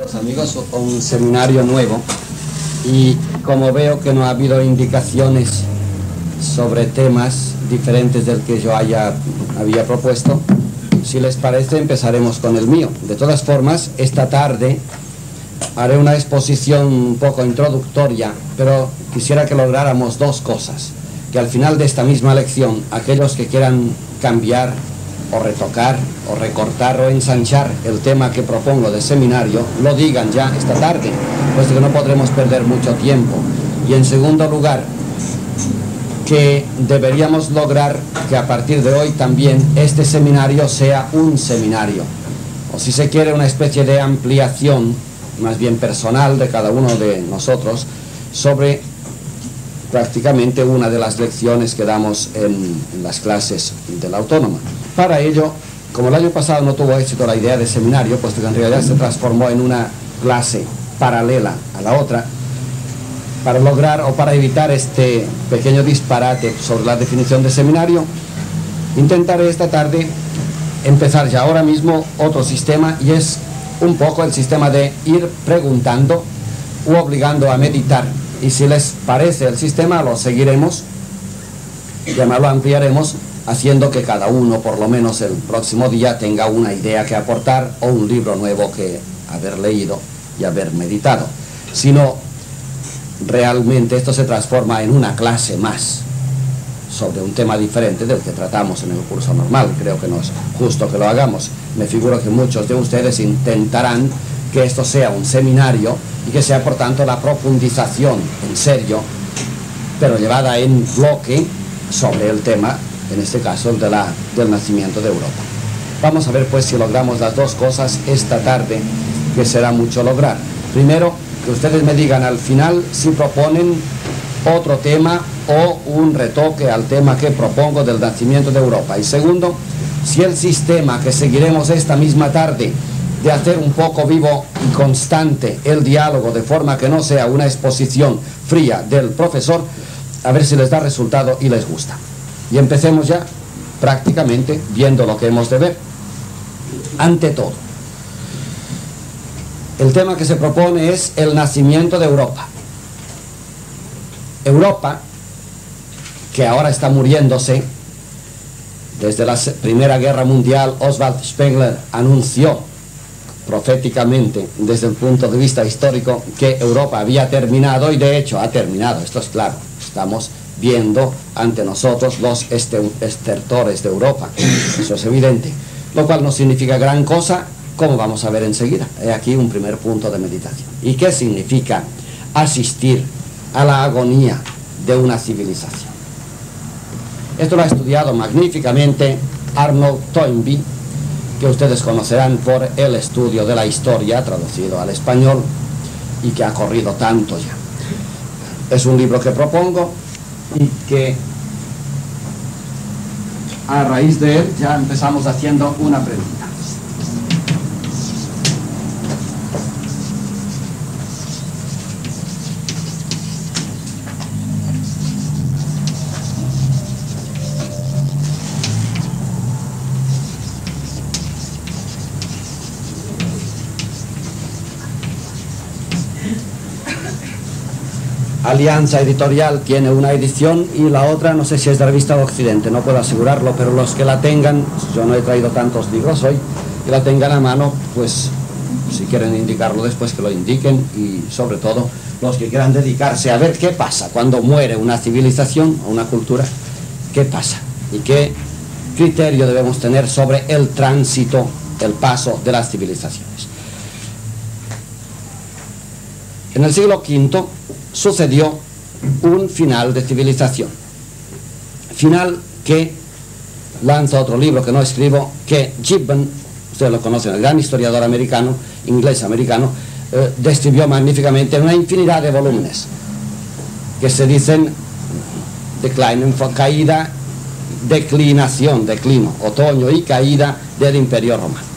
los amigos a un seminario nuevo y como veo que no ha habido indicaciones sobre temas diferentes del que yo había propuesto, si les parece empezaremos con el mío. De todas formas, esta tarde haré una exposición un poco introductoria, pero quisiera que lográramos dos cosas: que al final de esta misma lección, aquellos que quieran cambiar o retocar o recortar o ensanchar el tema que propongo de seminario, lo digan ya esta tarde, puesto que no podremos perder mucho tiempo. Y en segundo lugar, que deberíamos lograr que a partir de hoy también este seminario sea un seminario, o si se quiere una especie de ampliación, más bien personal, de cada uno de nosotros, sobre prácticamente una de las lecciones que damos en las clases de la Autónoma. Para ello, como el año pasado no tuvo éxito la idea de seminario, puesto que en realidad se transformó en una clase paralela a la otra, para lograr o para evitar este pequeño disparate sobre la definición de seminario, intentaré esta tarde empezar ya ahora mismo otro sistema, y es un poco el sistema de ir preguntando u obligando a meditar. Y si les parece el sistema, lo seguiremos, y además lo ampliaremos, haciendo que cada uno, por lo menos el próximo día, tenga una idea que aportar o un libro nuevo que haber leído y haber meditado. Si no, realmente esto se transforma en una clase más sobre un tema diferente del que tratamos en el curso normal. Creo que no es justo que lo hagamos. Me figuro que muchos de ustedes intentarán que esto sea un seminario y que sea, por tanto, la profundización en serio, pero llevada en bloque sobre el tema, en este caso el del nacimiento de Europa. Vamos a ver pues si logramos las dos cosas esta tarde, que será mucho lograr. Primero, que ustedes me digan al final si proponen otro tema o un retoque al tema que propongo del nacimiento de Europa. Y segundo, si el sistema que seguiremos esta misma tarde, de hacer un poco vivo y constante el diálogo, de forma que no sea una exposición fría del profesor, a ver si les da resultado y les gusta. Y empecemos ya prácticamente viendo lo que hemos de ver. Ante todo, el tema que se propone es el nacimiento de Europa. Europa, que ahora está muriéndose. Desde la Primera Guerra Mundial, Oswald Spengler anunció proféticamente, desde el punto de vista histórico, que Europa había terminado, y de hecho ha terminado. Esto es claro. Estamos viendo ante nosotros los estertores de Europa. Eso es evidente, lo cual no significa gran cosa, como vamos a ver enseguida. He aquí un primer punto de meditación. ¿Y qué significa asistir a la agonía de una civilización? Esto lo ha estudiado magníficamente Arnold Toynbee, que ustedes conocerán por El estudio de la historia, traducido al español, y que ha corrido tanto ya. Es un libro que propongo y que a raíz de él ya empezamos haciendo una pregunta. Alianza Editorial tiene una edición y la otra no sé si es de Revista de Occidente, no puedo asegurarlo, pero los que la tengan, yo no he traído tantos libros hoy, que la tengan a mano, pues si quieren indicarlo después que lo indiquen, y sobre todo los que quieran dedicarse a ver qué pasa cuando muere una civilización o una cultura, qué pasa y qué criterio debemos tener sobre el tránsito, el paso de las civilizaciones. En el siglo V sucedió un final de civilización, final que lanza otro libro que no escribo, que Gibbon, ustedes lo conocen, el gran historiador americano, inglés-americano, describió magníficamente en una infinidad de volúmenes que se dicen decline, caída, declinación, declino, otoño y caída del Imperio Romano.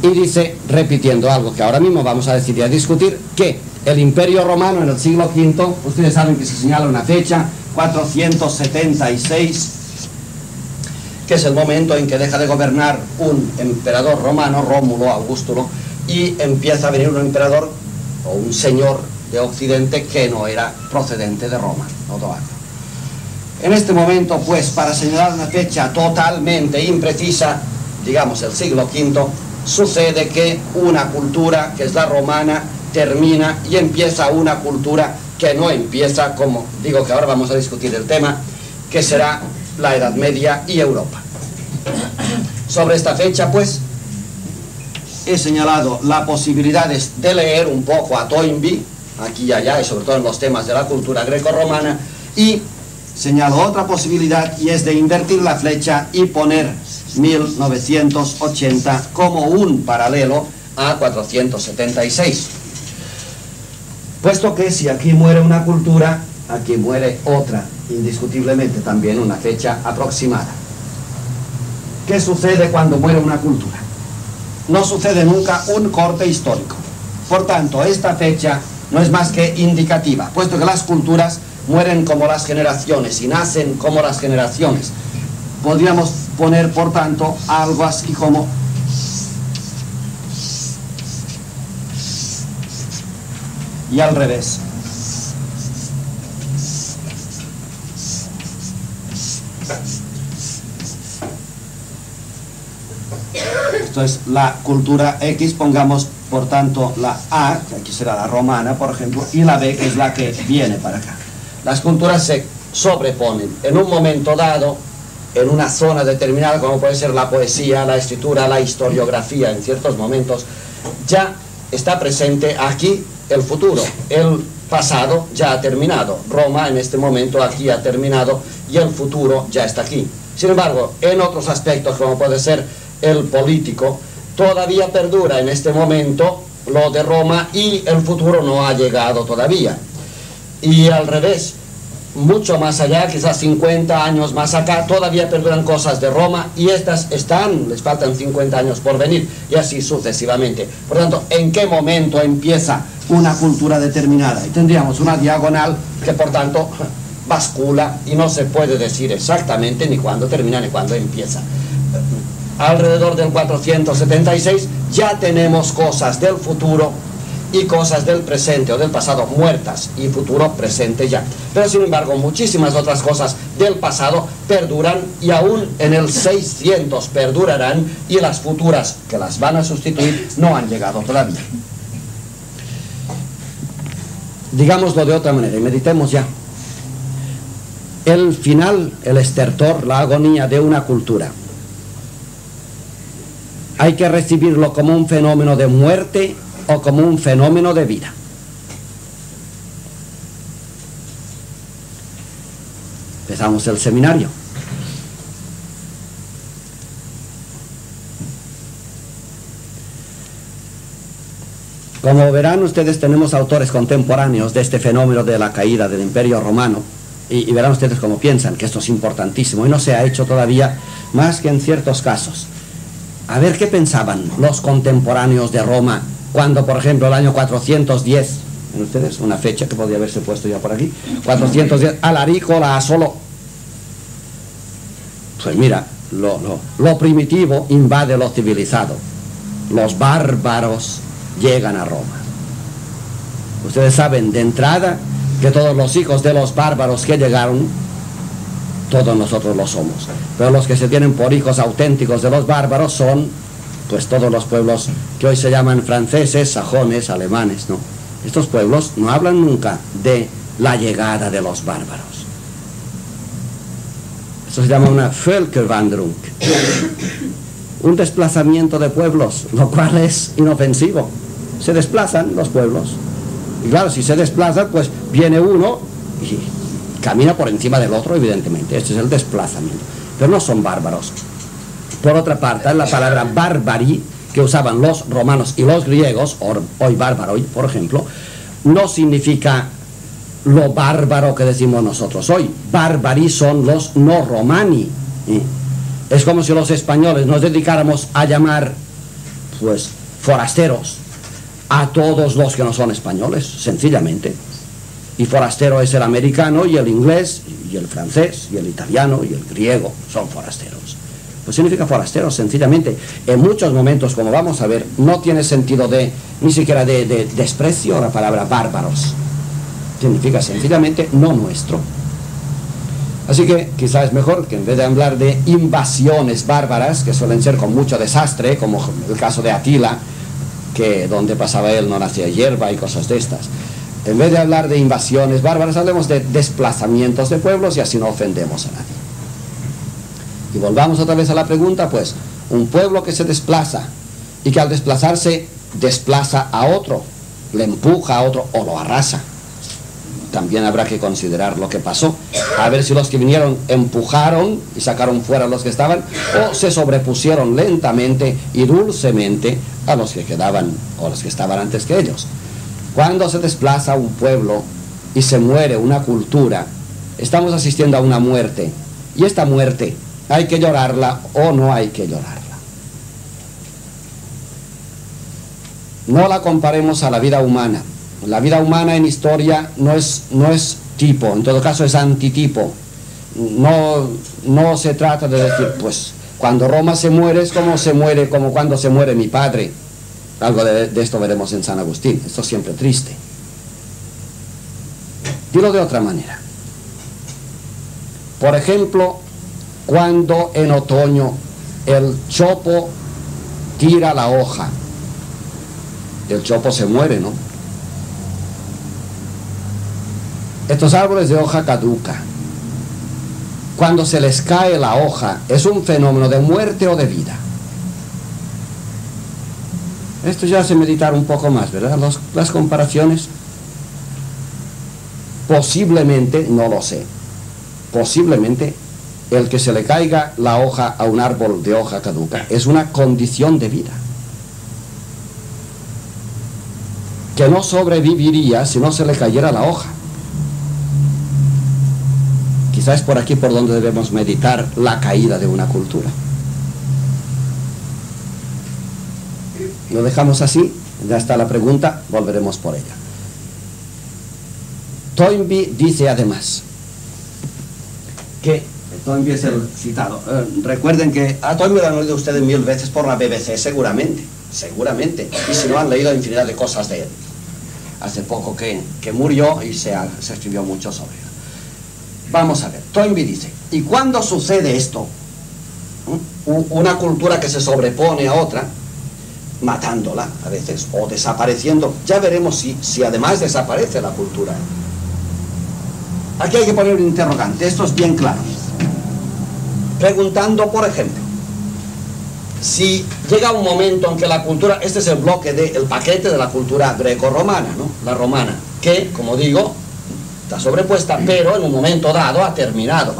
Y dice, repitiendo algo que ahora mismo vamos a decidir a discutir, que el Imperio Romano en el siglo V, ustedes saben que se señala una fecha, 476, que es el momento en que deja de gobernar un emperador romano, Rómulo Augustulo, y empieza a venir un emperador o un señor de Occidente que no era procedente de Roma, Odoacro. En este momento, pues, para señalar una fecha totalmente imprecisa, digamos el siglo V, sucede que una cultura, que es la romana, termina y empieza una cultura que no empieza, como digo que ahora vamos a discutir el tema, que será la Edad Media y Europa. Sobre esta fecha, pues, he señalado la posibilidad de leer un poco a Toynbee, aquí y allá, y sobre todo en los temas de la cultura greco-romana, y señalo otra posibilidad, y es de invertir la flecha y poner 1980 como un paralelo a 476. Puesto que si aquí muere una cultura, aquí muere otra, indiscutiblemente también una fecha aproximada. ¿Qué sucede cuando muere una cultura? No sucede nunca un corte histórico. Por tanto, esta fecha no es más que indicativa, puesto que las culturas mueren como las generaciones y nacen como las generaciones. Podríamos poner, por tanto, algo así como y al revés. Esto es la cultura X, pongamos, por tanto, la A, que aquí será la romana, por ejemplo, y la B, que es la que viene para acá. Las culturas se sobreponen en un momento dado, en una zona determinada, como puede ser la poesía, la escritura, la historiografía. En ciertos momentos ya está presente aquí el futuro, el pasado ya ha terminado, Roma en este momento aquí ha terminado y el futuro ya está aquí. Sin embargo, en otros aspectos, como puede ser el político, todavía perdura en este momento lo de Roma y el futuro no ha llegado todavía. Y al revés, mucho más allá, quizás 50 años más acá, todavía perduran cosas de Roma y estas están, les faltan 50 años por venir, y así sucesivamente. Por tanto, ¿en qué momento empieza una cultura determinada? Y tendríamos una diagonal que, por tanto, bascula y no se puede decir exactamente ni cuándo termina ni cuándo empieza. Alrededor del 476 ya tenemos cosas del futuro y cosas del presente o del pasado muertas y futuro presente ya. Pero sin embargo muchísimas otras cosas del pasado perduran y aún en el 600 perdurarán y las futuras que las van a sustituir no han llegado todavía. Digámoslo de otra manera y meditemos ya. El final, el estertor, la agonía de una cultura, hay que recibirlo como un fenómeno de muerte o como un fenómeno de vida. Empezamos el seminario. Como verán ustedes, tenemos autores contemporáneos de este fenómeno de la caída del Imperio Romano, y verán ustedes cómo piensan que esto es importantísimo y no se ha hecho todavía más que en ciertos casos. A ver qué pensaban los contemporáneos de Roma cuando, por ejemplo, el año 410, ¿ven ustedes? Una fecha que podría haberse puesto ya por aquí, 410, Alarico la asoló. Pues mira, lo primitivo invade lo civilizado. Los bárbaros llegan a Roma. Ustedes saben de entrada que todos los hijos de los bárbaros que llegaron, todos nosotros lo somos. Pero los que se tienen por hijos auténticos de los bárbaros son pues todos los pueblos que hoy se llaman franceses, sajones, alemanes, ¿no? Estos pueblos no hablan nunca de la llegada de los bárbaros. Eso se llama una Völkerwanderung, un desplazamiento de pueblos, lo cual es inofensivo. Se desplazan los pueblos. Y claro, si se desplazan, pues viene uno y camina por encima del otro, evidentemente. Este es el desplazamiento. Pero no son bárbaros. Por otra parte, la palabra barbari, que usaban los romanos y los griegos, hoy bárbaro, por ejemplo, no significa lo bárbaro que decimos nosotros hoy. Bárbari son los no romani. Es como si los españoles nos dedicáramos a llamar, pues, forasteros a todos los que no son españoles, sencillamente. Y forastero es el americano, y el inglés, y el francés, y el italiano, y el griego, son forasteros. pues significa forastero, sencillamente. En muchos momentos, como vamos a ver, no tiene sentido de, ni siquiera de desprecio la palabra bárbaros. Significa sencillamente no nuestro. Así que quizás es mejor que en vez de hablar de invasiones bárbaras, que suelen ser con mucho desastre, como el caso de Atila, que donde pasaba él no nacía hierba y cosas de estas. En vez de hablar de invasiones bárbaras, hablemos de desplazamientos de pueblos y así no ofendemos a nadie. Y volvamos otra vez a la pregunta, pues, un pueblo que se desplaza y que al desplazarse desplaza a otro, le empuja a otro o lo arrasa. También habrá que considerar lo que pasó, a ver si los que vinieron empujaron y sacaron fuera a los que estaban, o se sobrepusieron lentamente y dulcemente a los que quedaban o a los que estaban antes que ellos. Cuando se desplaza un pueblo y se muere una cultura, estamos asistiendo a una muerte, y esta muerte hay que llorarla o no hay que llorarla. No la comparemos a la vida humana. La vida humana en historia no es tipo, en todo caso es antitipo. No se trata de decir, pues, cuando Roma se muere es como se muere, como cuando se muere mi padre. Algo de esto veremos en San Agustín. Esto es siempre triste. Dilo de otra manera. Por ejemplo, cuando en otoño el chopo tira la hoja, el chopo se muere, ¿no? Estos árboles de hoja caduca. Cuando se les cae la hoja, ¿es un fenómeno de muerte o de vida? Esto ya hace meditar un poco más, ¿verdad? Las comparaciones. Posiblemente, no lo sé, posiblemente el que se le caiga la hoja a un árbol de hoja caduca es una condición de vida. Que no sobreviviría si no se le cayera la hoja. Quizás por aquí por donde debemos meditar la caída de una cultura. Lo dejamos así, ya está la pregunta, volveremos por ella. Toynbee dice además que, Toynbee es el citado, recuerden que a Toynbee lo han oído ustedes 1000 veces por la BBC, seguramente, y si no han leído infinidad de cosas de él. Hace poco que murió y se escribió mucho sobre él. Vamos a ver, Toynbee dice, ¿y cuándo sucede esto? Una cultura que se sobrepone a otra, matándola a veces o desapareciendo. Ya veremos si además desaparece la cultura. Aquí hay que poner un interrogante, esto es bien claro, preguntando, por ejemplo, si llega un momento en que la cultura, este es el bloque del paquete de la cultura greco-romana, ¿no? La romana, que, como digo, está sobrepuesta, pero en un momento dado ha terminado,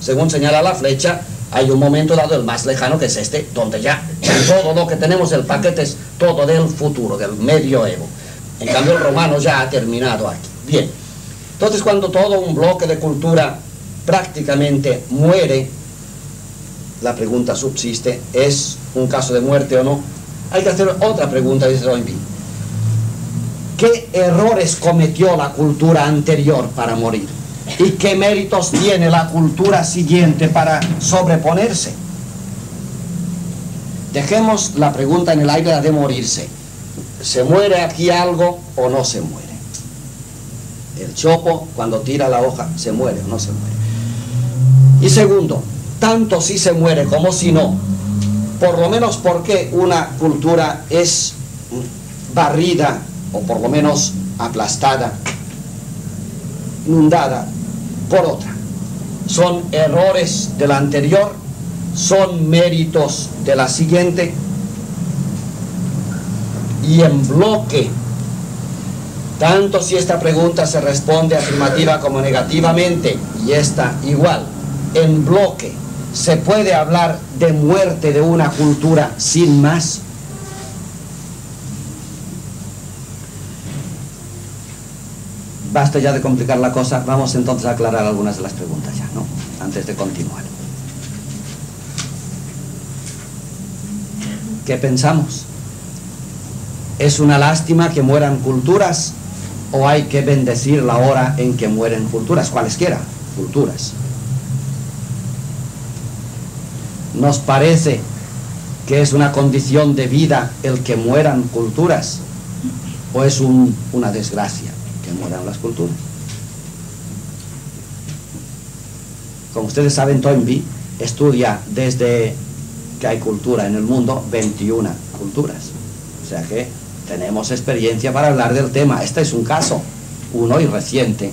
según señala la flecha. Hay un momento dado, el más lejano, que es este, donde ya todo lo que tenemos, el paquete, es todo del futuro, del medioevo. En cambio, el romano ya ha terminado aquí. Bien, entonces cuando todo un bloque de cultura prácticamente muere, la pregunta subsiste, ¿es un caso de muerte o no? Hay que hacer otra pregunta, dice Toynbee. ¿Qué errores cometió la cultura anterior para morir? ¿Y qué méritos tiene la cultura siguiente para sobreponerse? Dejemos la pregunta en el aire, la de morirse. ¿Se muere aquí algo o no se muere? El chopo, cuando tira la hoja, ¿se muere o no se muere? Y segundo, tanto si se muere como si no, por lo menos porque una cultura es barrida, o por lo menos aplastada, inundada por otra. ¿Son errores de la anterior? ¿Son méritos de la siguiente? Y en bloque, tanto si esta pregunta se responde afirmativa como negativamente, y esta igual, en bloque, ¿se puede hablar de muerte de una cultura sin más? Basta ya de complicar la cosa, vamos entonces a aclarar algunas de las preguntas ya, ¿no? Antes de continuar. ¿Qué pensamos? ¿Es una lástima que mueran culturas o hay que bendecir la hora en que mueren culturas, cualesquiera culturas? Nos parece que es una condición de vida el que mueran culturas, o es una desgracia que mueran las culturas. Como ustedes saben, Toynbee estudia desde que hay cultura en el mundo 21 culturas. O sea que tenemos experiencia para hablar del tema. Este es un caso, uno y reciente,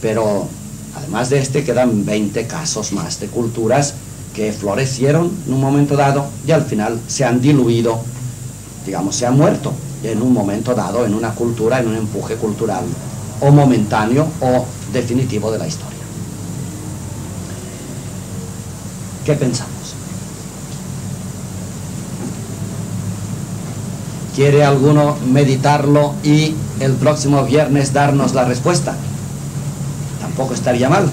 pero además de este quedan 20 casos más de culturas que florecieron en un momento dado y al final se han diluido, digamos, se han muerto en un momento dado, en una cultura, en un empuje cultural o momentáneo o definitivo de la historia. ¿Qué pensamos? ¿Quiere alguno meditarlo y el próximo viernes darnos la respuesta? Tampoco estaría mal.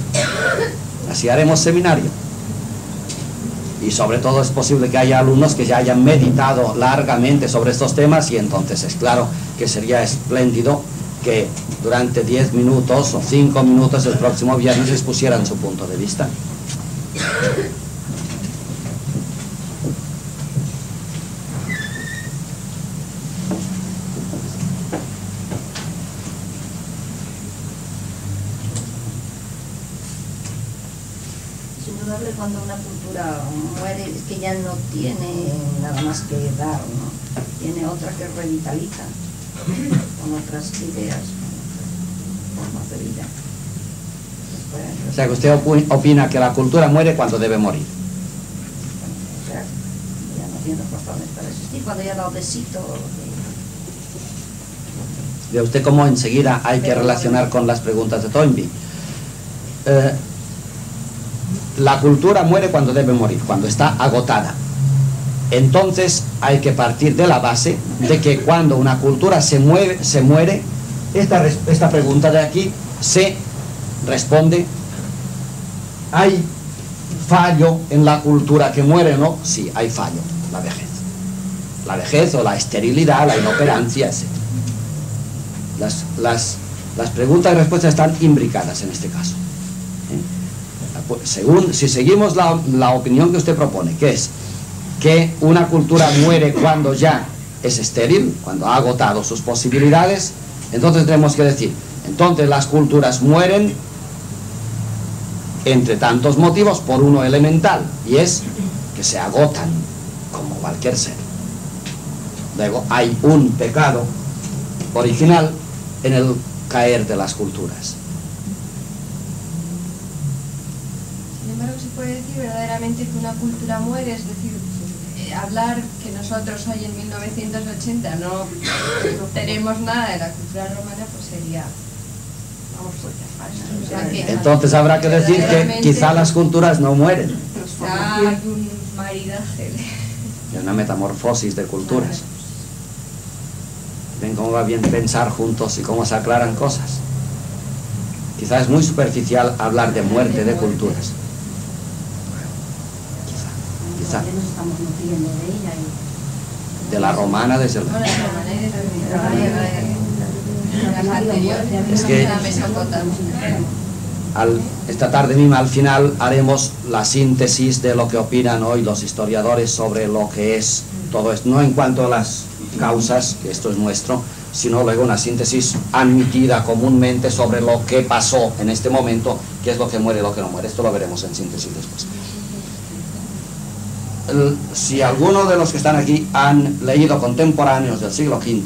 Así haremos seminario. Y sobre todo es posible que haya alumnos que ya hayan meditado largamente sobre estos temas, y entonces es claro que sería espléndido que durante 10 minutos o 5 minutos el próximo viernes expusieran su punto de vista. Cuando una cultura muere es que ya no tiene nada más que dar, ¿no? Tiene otra que revitaliza con otras ideas, con otras formas de vida. O sea que usted opina que la cultura muere cuando debe morir. O sea, ya no tiene razones para existir, cuando ya da un besito. Ve usted cómo enseguida hay que relacionar con las preguntas de Toynbee. La cultura muere cuando debe morir, cuando está agotada. Entonces hay que partir de la base de que cuando una cultura se muere, esta pregunta de aquí se responde. ¿Hay fallo en la cultura que muere o no? Sí, hay fallo, la vejez. La vejez o la esterilidad, la inoperancia, etc. Las preguntas y respuestas están imbricadas en este caso. Según, si seguimos la opinión que usted propone, que es que una cultura muere cuando ya es estéril, cuando ha agotado sus posibilidades, entonces tenemos que decir, entonces las culturas mueren entre tantos motivos por uno elemental, y es que se agotan como cualquier ser. Luego hay un pecado original en el caer de las culturas. Puede decir verdaderamente que una cultura muere, es decir, hablar que nosotros hoy en 1980 no tenemos nada de la cultura romana, pues sería, vamos, falsa. O sea, entonces habrá que decir que quizá las culturas no mueren. Hay un maridaje. Hay una metamorfosis de culturas. Ven cómo va bien pensar juntos y cómo se aclaran cosas. Quizá es muy superficial hablar de muerte de culturas. De la romana, desde luego. Es que esta tarde misma, al final, haremos la síntesis de lo que opinan hoy los historiadores sobre lo que es todo esto. No en cuanto a las causas, que esto es nuestro, sino luego una síntesis admitida comúnmente sobre lo que pasó en este momento, qué es lo que muere y lo que no muere. Esto lo veremos en síntesis después. Si alguno de los que están aquí han leído contemporáneos del siglo V,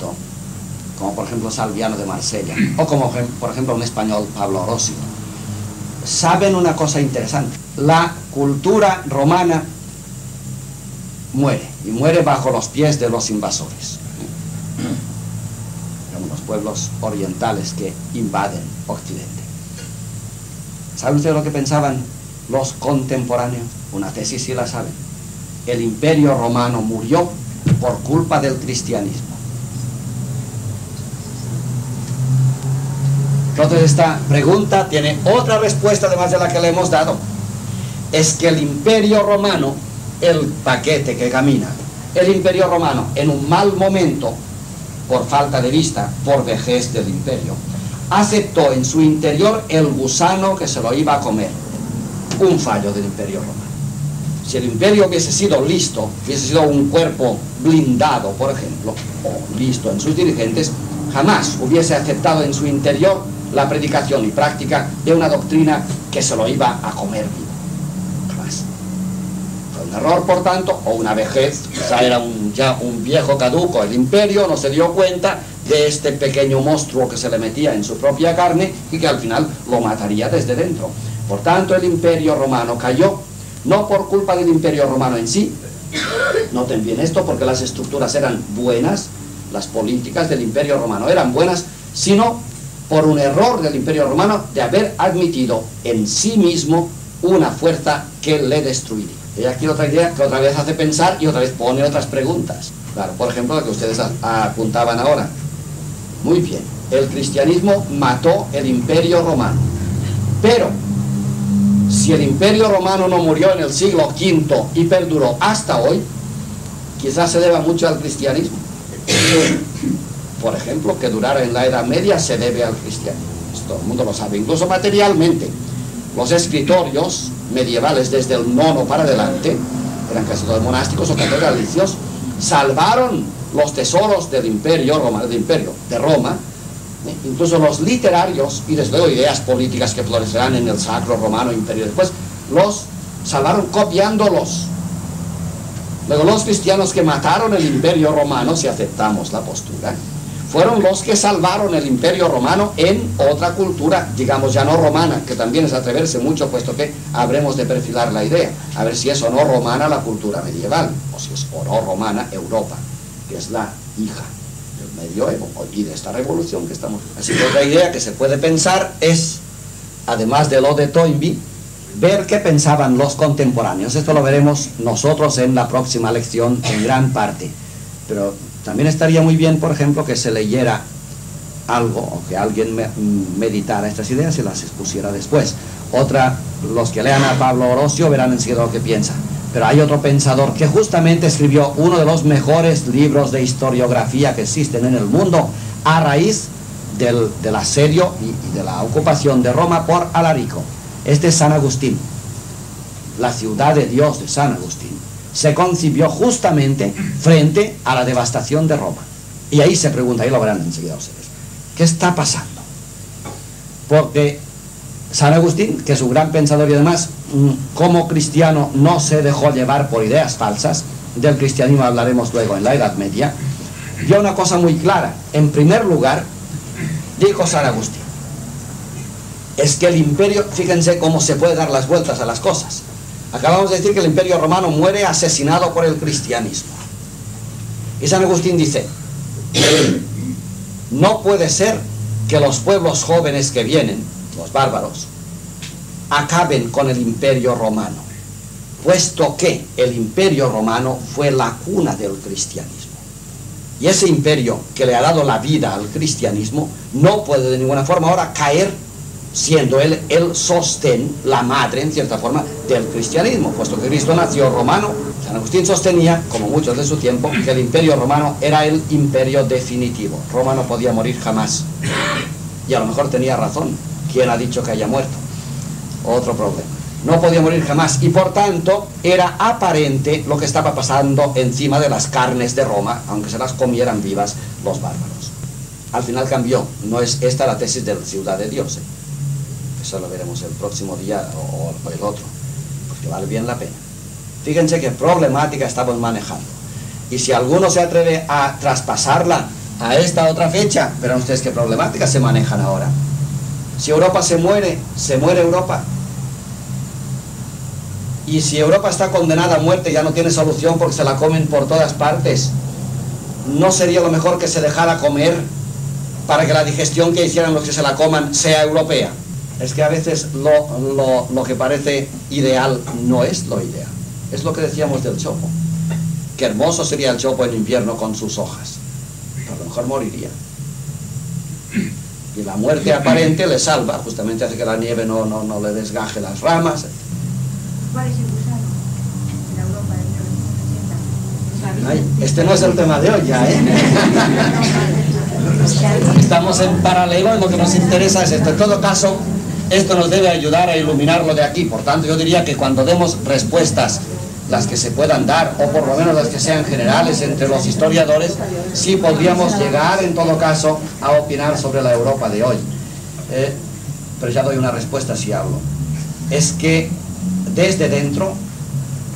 como por ejemplo Salviano de Marsella, o como por ejemplo un español, Pablo Orosio, saben una cosa interesante. La cultura romana muere, y muere bajo los pies de los invasores. Como los pueblos orientales que invaden Occidente. ¿Saben ustedes lo que pensaban los contemporáneos? Una tesis sí la saben. El Imperio Romano murió por culpa del cristianismo. Entonces esta pregunta tiene otra respuesta además de la que le hemos dado. Es que el Imperio Romano, el paquete que camina, el Imperio Romano en un mal momento, por falta de vista, por vejez del imperio, aceptó en su interior el gusano que se lo iba a comer. Un fallo del Imperio Romano. Si el imperio hubiese sido listo, hubiese sido un cuerpo blindado, por ejemplo, o listo en sus dirigentes, jamás hubiese aceptado en su interior la predicación y práctica de una doctrina que se lo iba a comer vivo. Jamás. Fue un error, por tanto, o una vejez, quizá era ya un viejo caduco. El imperio no se dio cuenta de este pequeño monstruo que se le metía en su propia carne y que al final lo mataría desde dentro. Por tanto, el imperio romano cayó, no por culpa del imperio romano en sí. Noten bien esto, porque las estructuras eran buenas, las políticas del imperio romano eran buenas, sino por un error del imperio romano de haber admitido en sí mismo una fuerza que le destruiría. Y aquí otra idea que otra vez hace pensar y otra vez pone otras preguntas. Claro, por ejemplo, la que ustedes apuntaban ahora. Muy bien, el cristianismo mató el imperio romano, pero si el imperio romano no murió en el siglo V y perduró hasta hoy, quizás se deba mucho al cristianismo. Por ejemplo, que durara en la Edad Media se debe al cristianismo. Todo el mundo lo sabe, incluso materialmente. Los escritorios medievales desde el IX para adelante, eran casi todos monásticos o catedralicios, salvaron los tesoros del imperio romano, del imperio de Roma. Incluso los literarios y desde luego ideas políticas que florecerán en el Sacro Romano Imperio después, los salvaron copiándolos. Luego los cristianos que mataron el imperio romano, si aceptamos la postura, fueron los que salvaron el imperio romano en otra cultura, digamos ya no romana, que también es atreverse mucho, puesto que habremos de perfilar la idea, a ver si es o no romana la cultura medieval, o si es o no romana Europa, que es la hija medioevo y de esta revolución que estamos. Así que otra idea que se puede pensar es, además de lo de Toynbee, ver qué pensaban los contemporáneos. Esto lo veremos nosotros en la próxima lección en gran parte, pero también estaría muy bien, por ejemplo, que se leyera algo o que alguien meditara estas ideas y las expusiera después. Otra, los que lean a Pablo Orosio verán enseguida lo que piensa. Pero hay otro pensador que justamente escribió uno de los mejores libros de historiografía que existen en el mundo a raíz del asedio y de la ocupación de Roma por Alarico. Este es San Agustín. La Ciudad de Dios de San Agustín se concibió justamente frente a la devastación de Roma. Y ahí se pregunta, ahí lo verán enseguida ustedes, ¿qué está pasando? Porque San Agustín, que es un gran pensador y además como cristiano no se dejó llevar por ideas falsas, del cristianismo hablaremos luego en la Edad Media, vio una cosa muy clara. En primer lugar, dijo San Agustín, es que el imperio, fíjense cómo se puede dar las vueltas a las cosas. Acabamos de decir que el imperio romano muere asesinado por el cristianismo. Y San Agustín dice, no puede ser que los pueblos jóvenes que vienen, los bárbaros, acaben con el imperio romano, puesto que el imperio romano fue la cuna del cristianismo. Y ese imperio que le ha dado la vida al cristianismo no puede de ninguna forma ahora caer, siendo él el sostén, la madre, en cierta forma, del cristianismo, puesto que Cristo nació romano. San Agustín sostenía, como muchos de su tiempo, que el imperio romano era el imperio definitivo. Roma no podía morir jamás. Y a lo mejor tenía razón. ¿Quién ha dicho que haya muerto? Otro problema. No podía morir jamás y por tanto era aparente lo que estaba pasando encima de las carnes de Roma, aunque se las comieran vivas los bárbaros. Al final cambió. No es esta la tesis de la Ciudad de Dios, ¿eh? Eso lo veremos el próximo día o el otro, porque vale bien la pena. Fíjense qué problemática estamos manejando. Y si alguno se atreve a traspasarla a esta otra fecha, verán ustedes qué problemáticas se manejan ahora. Si Europa se muere Europa. Y si Europa está condenada a muerte, ya no tiene solución porque se la comen por todas partes, ¿no sería lo mejor que se dejara comer para que la digestión que hicieran los que se la coman sea europea? Es que a veces lo que parece ideal no es lo ideal. Es lo que decíamos del chopo. Qué hermoso sería el chopo en invierno con sus hojas. Pero a lo mejor moriría. Y la muerte aparente le salva, justamente hace que la nieve no le desgaje las ramas. ¿Cuál es el gusano en Europa de 1980? Ay, este no es el tema de hoy ya, ¿eh? Estamos en paralelo, en lo que nos interesa es esto. En todo caso, esto nos debe ayudar a iluminarlo de aquí. Por tanto, yo diría que cuando demos respuestas las que se puedan dar, o por lo menos las que sean generales entre los historiadores, sí podríamos llegar en todo caso a opinar sobre la Europa de hoy. Pero ya doy una respuesta si hablo. Es que desde dentro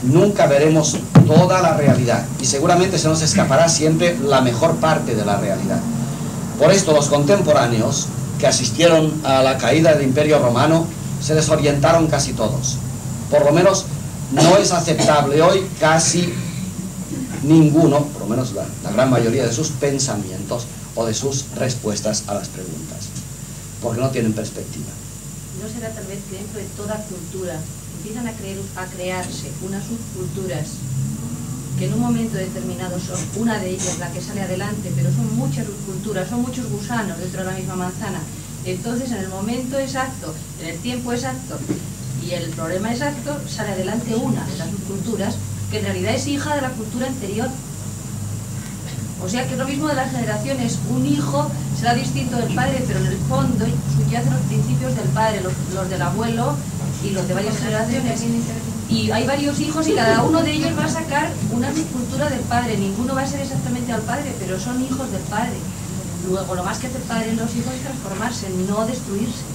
nunca veremos toda la realidad y seguramente se nos escapará siempre la mejor parte de la realidad. Por esto los contemporáneos que asistieron a la caída del Imperio Romano se desorientaron casi todos. Por lo menos no es aceptable hoy casi ninguno, por lo menos la gran mayoría de sus pensamientos o de sus respuestas a las preguntas, porque no tienen perspectiva. ¿No será tal vez que dentro de toda cultura empiezan a crearse unas subculturas que en un momento determinado son una de ellas la que sale adelante, pero son muchas subculturas, son muchos gusanos dentro de la misma manzana? Entonces en el momento exacto, en el tiempo exacto y el problema exacto, sale adelante una de las subculturas que en realidad es hija de la cultura anterior. O sea que lo mismo de las generaciones, un hijo será distinto del padre, pero en el fondo subyacen los principios del padre, los del abuelo y los de varias generaciones. Y hay varios hijos y cada uno de ellos va a sacar una subcultura del padre. Ninguno va a ser exactamente al padre, pero son hijos del padre. Luego, lo más que hace el padre en los hijos es transformarse, no destruirse.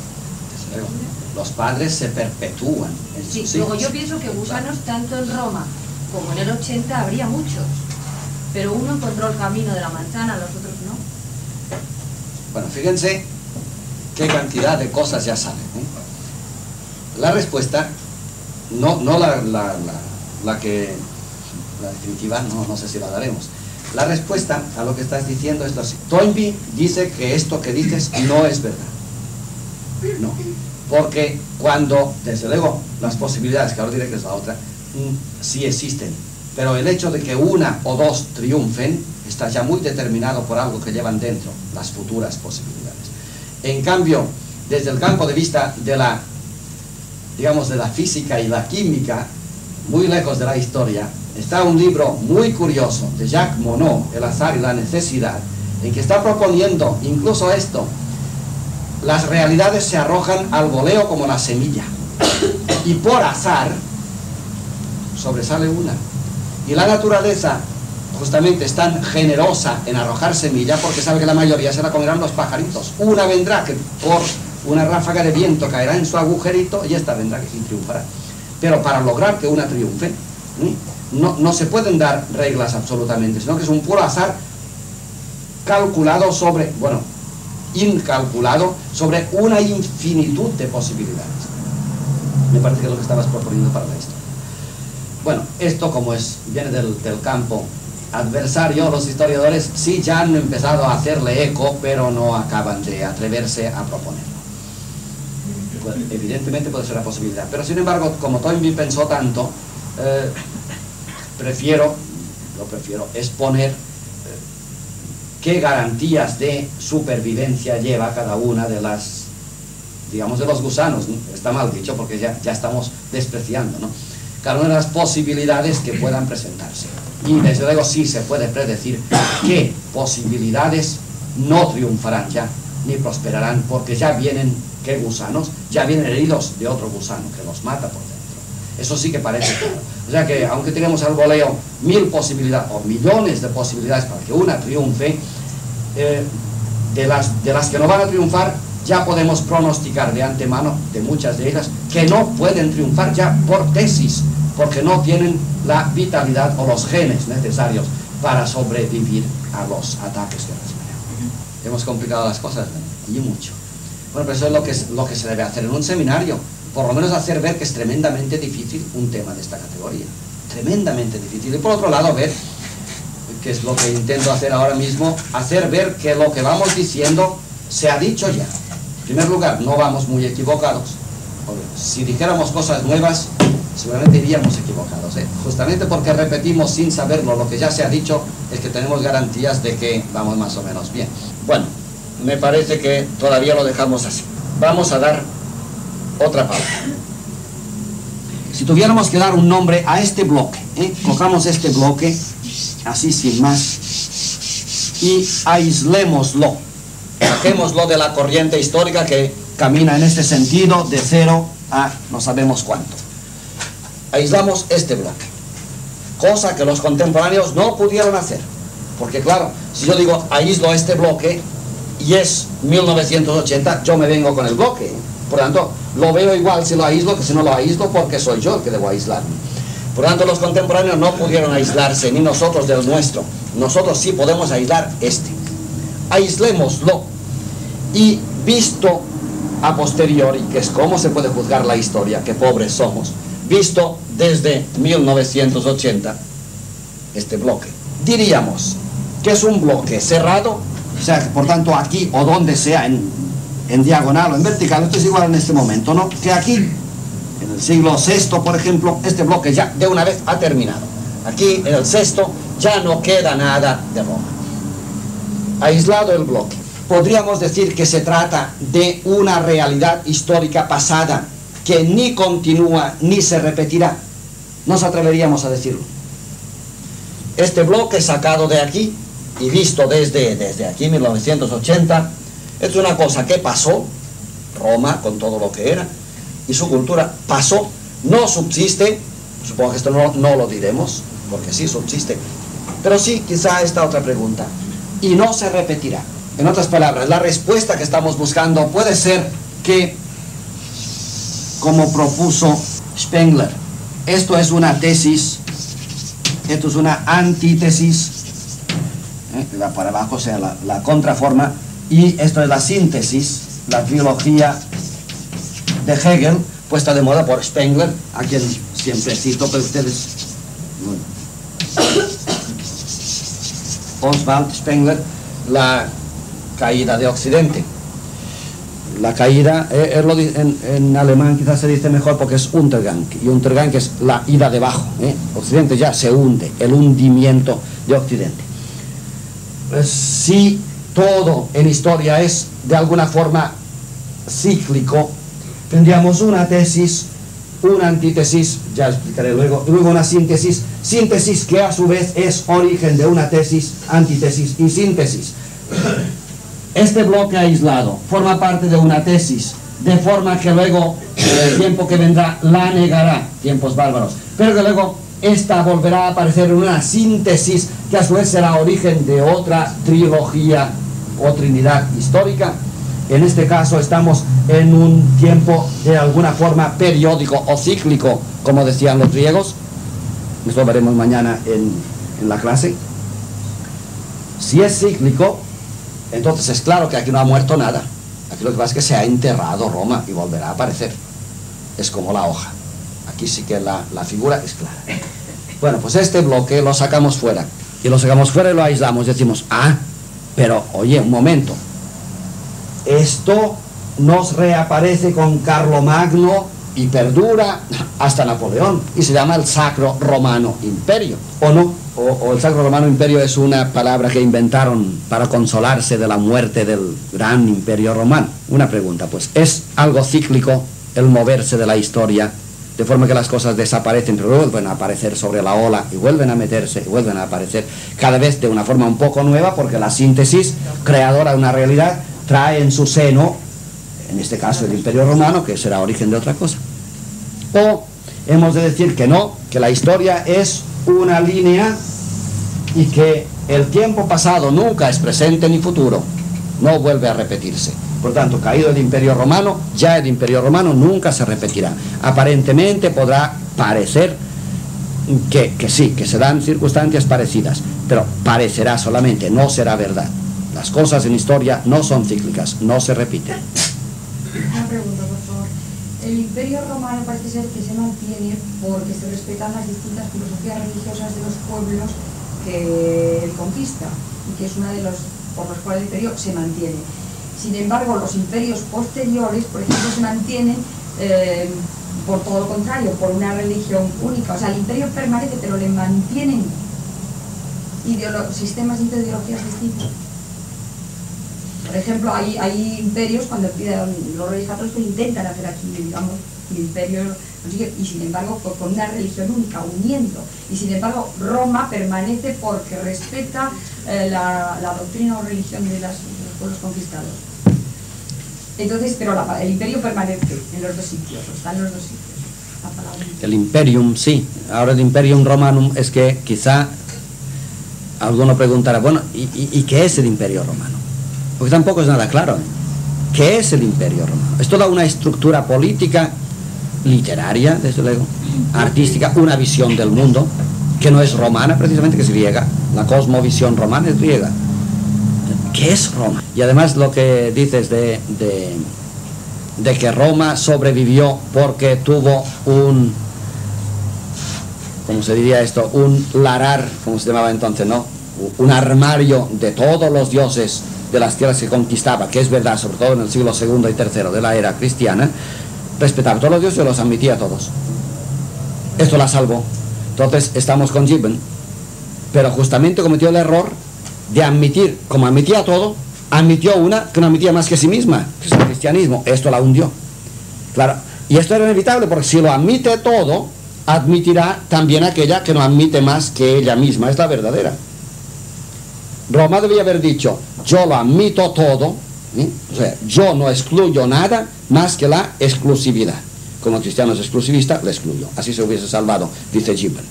Los padres se perpetúan. Sí, luego yo pienso que gusanos tanto en Roma como en el 80 habría muchos. Pero uno encontró el camino de la manzana, los otros no. Bueno, fíjense qué cantidad de cosas ya salen, ¿eh? La respuesta, no la definitiva, no sé si la daremos. La respuesta a lo que estás diciendo es la siguiente. Toynbee dice que esto que dices no es verdad. No, porque cuando, desde luego, las posibilidades, que ahora diré que es la otra, sí existen. Pero el hecho de que una o dos triunfen está ya muy determinado por algo que llevan dentro, las futuras posibilidades. En cambio, desde el campo de vista de la, digamos, de la física y la química, muy lejos de la historia, está un libro muy curioso de Jacques Monod, El azar y la necesidad, en que está proponiendo incluso esto: las realidades se arrojan al voleo como la semilla, y por azar sobresale una. Y la naturaleza justamente es tan generosa en arrojar semillas porque sabe que la mayoría se la comerán los pajaritos. Una vendrá que por una ráfaga de viento caerá en su agujerito y esta vendrá que sí triunfará. Pero para lograr que una triunfe, no se pueden dar reglas absolutamente, sino que es un puro azar calculado sobre, bueno, incalculado sobre una infinitud de posibilidades. Me parece que es lo que estabas proponiendo para esto. Bueno, esto como viene del campo adversario, los historiadores sí ya han empezado a hacerle eco, pero no acaban de atreverse a proponerlo. Bueno, evidentemente puede ser la posibilidad, pero sin embargo, como Toynbee pensó tanto, prefiero exponer qué garantías de supervivencia lleva cada una de las, digamos, de los gusanos, ¿no? Está mal dicho porque ya estamos despreciando, ¿no? Cada una de las posibilidades que puedan presentarse. Y desde luego sí se puede predecir qué posibilidades no triunfarán ya, ni prosperarán, porque ya vienen, ¿qué gusanos? Ya vienen heridos de otro gusano que los mata por dentro. Eso sí que parece claro. O sea que aunque tenemos al voleo 1000 posibilidades o millones de posibilidades para que una triunfe, de las que no van a triunfar, ya podemos pronosticar de antemano, de muchas de ellas, que no pueden triunfar ya por tesis, porque no tienen la vitalidad o los genes necesarios para sobrevivir a los ataques que reciben. Hemos complicado las cosas, ¿no? Y mucho. Bueno, pero eso es lo que se debe hacer en un seminario, por lo menos hacer ver que es tremendamente difícil un tema de esta categoría, tremendamente difícil. Y por otro lado, ver, que es lo que intento hacer ahora mismo, hacer ver que lo que vamos diciendo se ha dicho ya. En primer lugar, no vamos muy equivocados. Si dijéramos cosas nuevas, seguramente iríamos equivocados, ¿eh? Justamente porque repetimos sin saberlo lo que ya se ha dicho, es que tenemos garantías de que vamos más o menos bien. Bueno, me parece que todavía lo dejamos así. Vamos a dar otra pausa. Si tuviéramos que dar un nombre a este bloque, ¿eh? Cojamos este bloque, así sin más, y aislémoslo. Dejémoslo de la corriente histórica que camina en este sentido de 0 a no sabemos cuánto. Aislamos este bloque. cosa que los contemporáneos no pudieron hacer. Porque claro, si yo digo aíslo este bloque y es 1980, yo me vengo con el bloque. Por lo tanto, lo veo igual si lo aíslo que si no lo aíslo, porque soy yo el que debo aislarme. Por lo tanto, los contemporáneos no pudieron aislarse, ni nosotros del nuestro. Nosotros sí podemos aislar este. Aislémoslo. Y visto a posteriori, que es cómo se puede juzgar la historia, que pobres somos, visto desde 1980, este bloque, diríamos que es un bloque cerrado, o sea, que por tanto aquí o donde sea, en diagonal o en vertical, esto es igual en este momento, ¿no? Que aquí, en el siglo VI, por ejemplo, este bloque ya de una vez ha terminado. Aquí, en el VI, ya no queda nada de Roma. Aislado el bloque. Podríamos decir que se trata de una realidad histórica pasada que ni continúa ni se repetirá. Nos atreveríamos a decirlo. Este bloque sacado de aquí y visto desde aquí, 1980, es una cosa que pasó. Roma, con todo lo que era, y su cultura pasó, no subsiste. Supongo que esto no lo diremos, porque sí subsiste. Pero sí, quizá esta otra pregunta. Y no se repetirá. En otras palabras, la respuesta que estamos buscando puede ser que, como propuso Spengler, esto es una tesis, esto es una antítesis, que va para abajo, o sea, la contraforma, y esto es la síntesis, la trilogía de Hegel, puesta de moda por Spengler, a quien siempre cito, pero ustedes... Oswald Spengler, la... caída de Occidente. La caída, él lo dice, en alemán quizás se dice mejor porque es Untergang, y Untergang es la ida debajo, Occidente ya se hunde, el hundimiento de Occidente. Si todo en historia es de alguna forma cíclico, tendríamos una tesis, una antítesis, ya explicaré luego, y luego una síntesis, síntesis que a su vez es origen de una tesis, antítesis y síntesis. Este bloque aislado forma parte de una tesis, de forma que luego, el tiempo que vendrá, la negará, tiempos bárbaros, pero que luego esta volverá a aparecer en una síntesis que a su vez será origen de otra trilogía o trinidad histórica. En este caso estamos en un tiempo de alguna forma periódico o cíclico, como decían los griegos. Eso lo veremos mañana en la clase. Si es cíclico, entonces es claro que aquí no ha muerto nada. Aquí lo que pasa es que se ha enterrado Roma y volverá a aparecer. Es como la hoja. Aquí sí que la figura es clara. Bueno, pues este bloque lo sacamos fuera. Y lo sacamos fuera y lo aislamos. Decimos, pero oye, un momento. Esto nos reaparece con Carlomagno y perdura hasta Napoleón. Y se llama el Sacro Romano Imperio, ¿o no? O el Sacro Romano Imperio es una palabra que inventaron para consolarse de la muerte del gran Imperio Romano. Una pregunta, pues, ¿es algo cíclico el moverse de la historia, de forma que las cosas desaparecen, pero vuelven a aparecer sobre la ola, y vuelven a meterse, y vuelven a aparecer, cada vez de una forma un poco nueva, porque la síntesis, creadora de una realidad, trae en su seno, en este caso el Imperio Romano, que será origen de otra cosa? O hemos de decir que no, que la historia es una línea y que el tiempo pasado nunca es presente ni futuro, no vuelve a repetirse. Por tanto, caído el Imperio Romano, ya el Imperio Romano nunca se repetirá. Aparentemente podrá parecer que sí, que se dan circunstancias parecidas, pero parecerá solamente, no será verdad. Las cosas en historia no son cíclicas, no se repiten. Una pregunta, por favor. El Imperio Romano parece ser que se mantiene porque se respetan las distintas filosofías religiosas de los pueblos que él conquista, y que es una de los por los cuales el imperio se mantiene. Sin embargo, los imperios posteriores, por ejemplo, se mantienen por todo lo contrario, por una religión única. O sea, el imperio permanece, pero le mantienen sistemas de ideologías distintos. Por ejemplo, hay imperios, cuando los reyes católicos intentan hacer aquí, digamos, el imperio, y sin embargo con una religión única, uniendo. Y sin embargo Roma permanece porque respeta la doctrina o religión de los pueblos conquistados. Entonces, pero el imperio permanece en los dos sitios, o está en los dos sitios. esa palabra. El imperium, sí. Ahora el imperium romanum es que quizá alguno preguntará, bueno, ¿y qué es el imperio romano? Porque tampoco es nada claro. ¿Qué es el imperio romano? Es toda una estructura política, literaria, desde luego, artística, una visión del mundo que no es romana precisamente, que es griega. La cosmovisión romana es griega. ¿Qué es Roma? Y además lo que dices de que Roma sobrevivió porque tuvo un, ¿cómo se diría esto? Un larar, como se llamaba entonces, ¿no? Un armario de todos los dioses de las tierras que conquistaba, que es verdad, sobre todo en el siglo II y III de la era cristiana, respetaba a todos los dioses y los admitía a todos. Esto la salvó. Entonces estamos con Gibbon, pero justamente cometió el error de admitir, como admitía todo, admitió una que no admitía más que a sí misma, que es el cristianismo. Esto la hundió. Claro, y esto era inevitable, porque si lo admite todo, admitirá también aquella que no admite más que ella misma, es la verdadera. Roma debía haber dicho, yo lo admito todo, ¿sí? O sea, yo no excluyo nada más que la exclusividad. Como el cristiano es exclusivista, le excluyo. Así se hubiese salvado, dice Gibbon.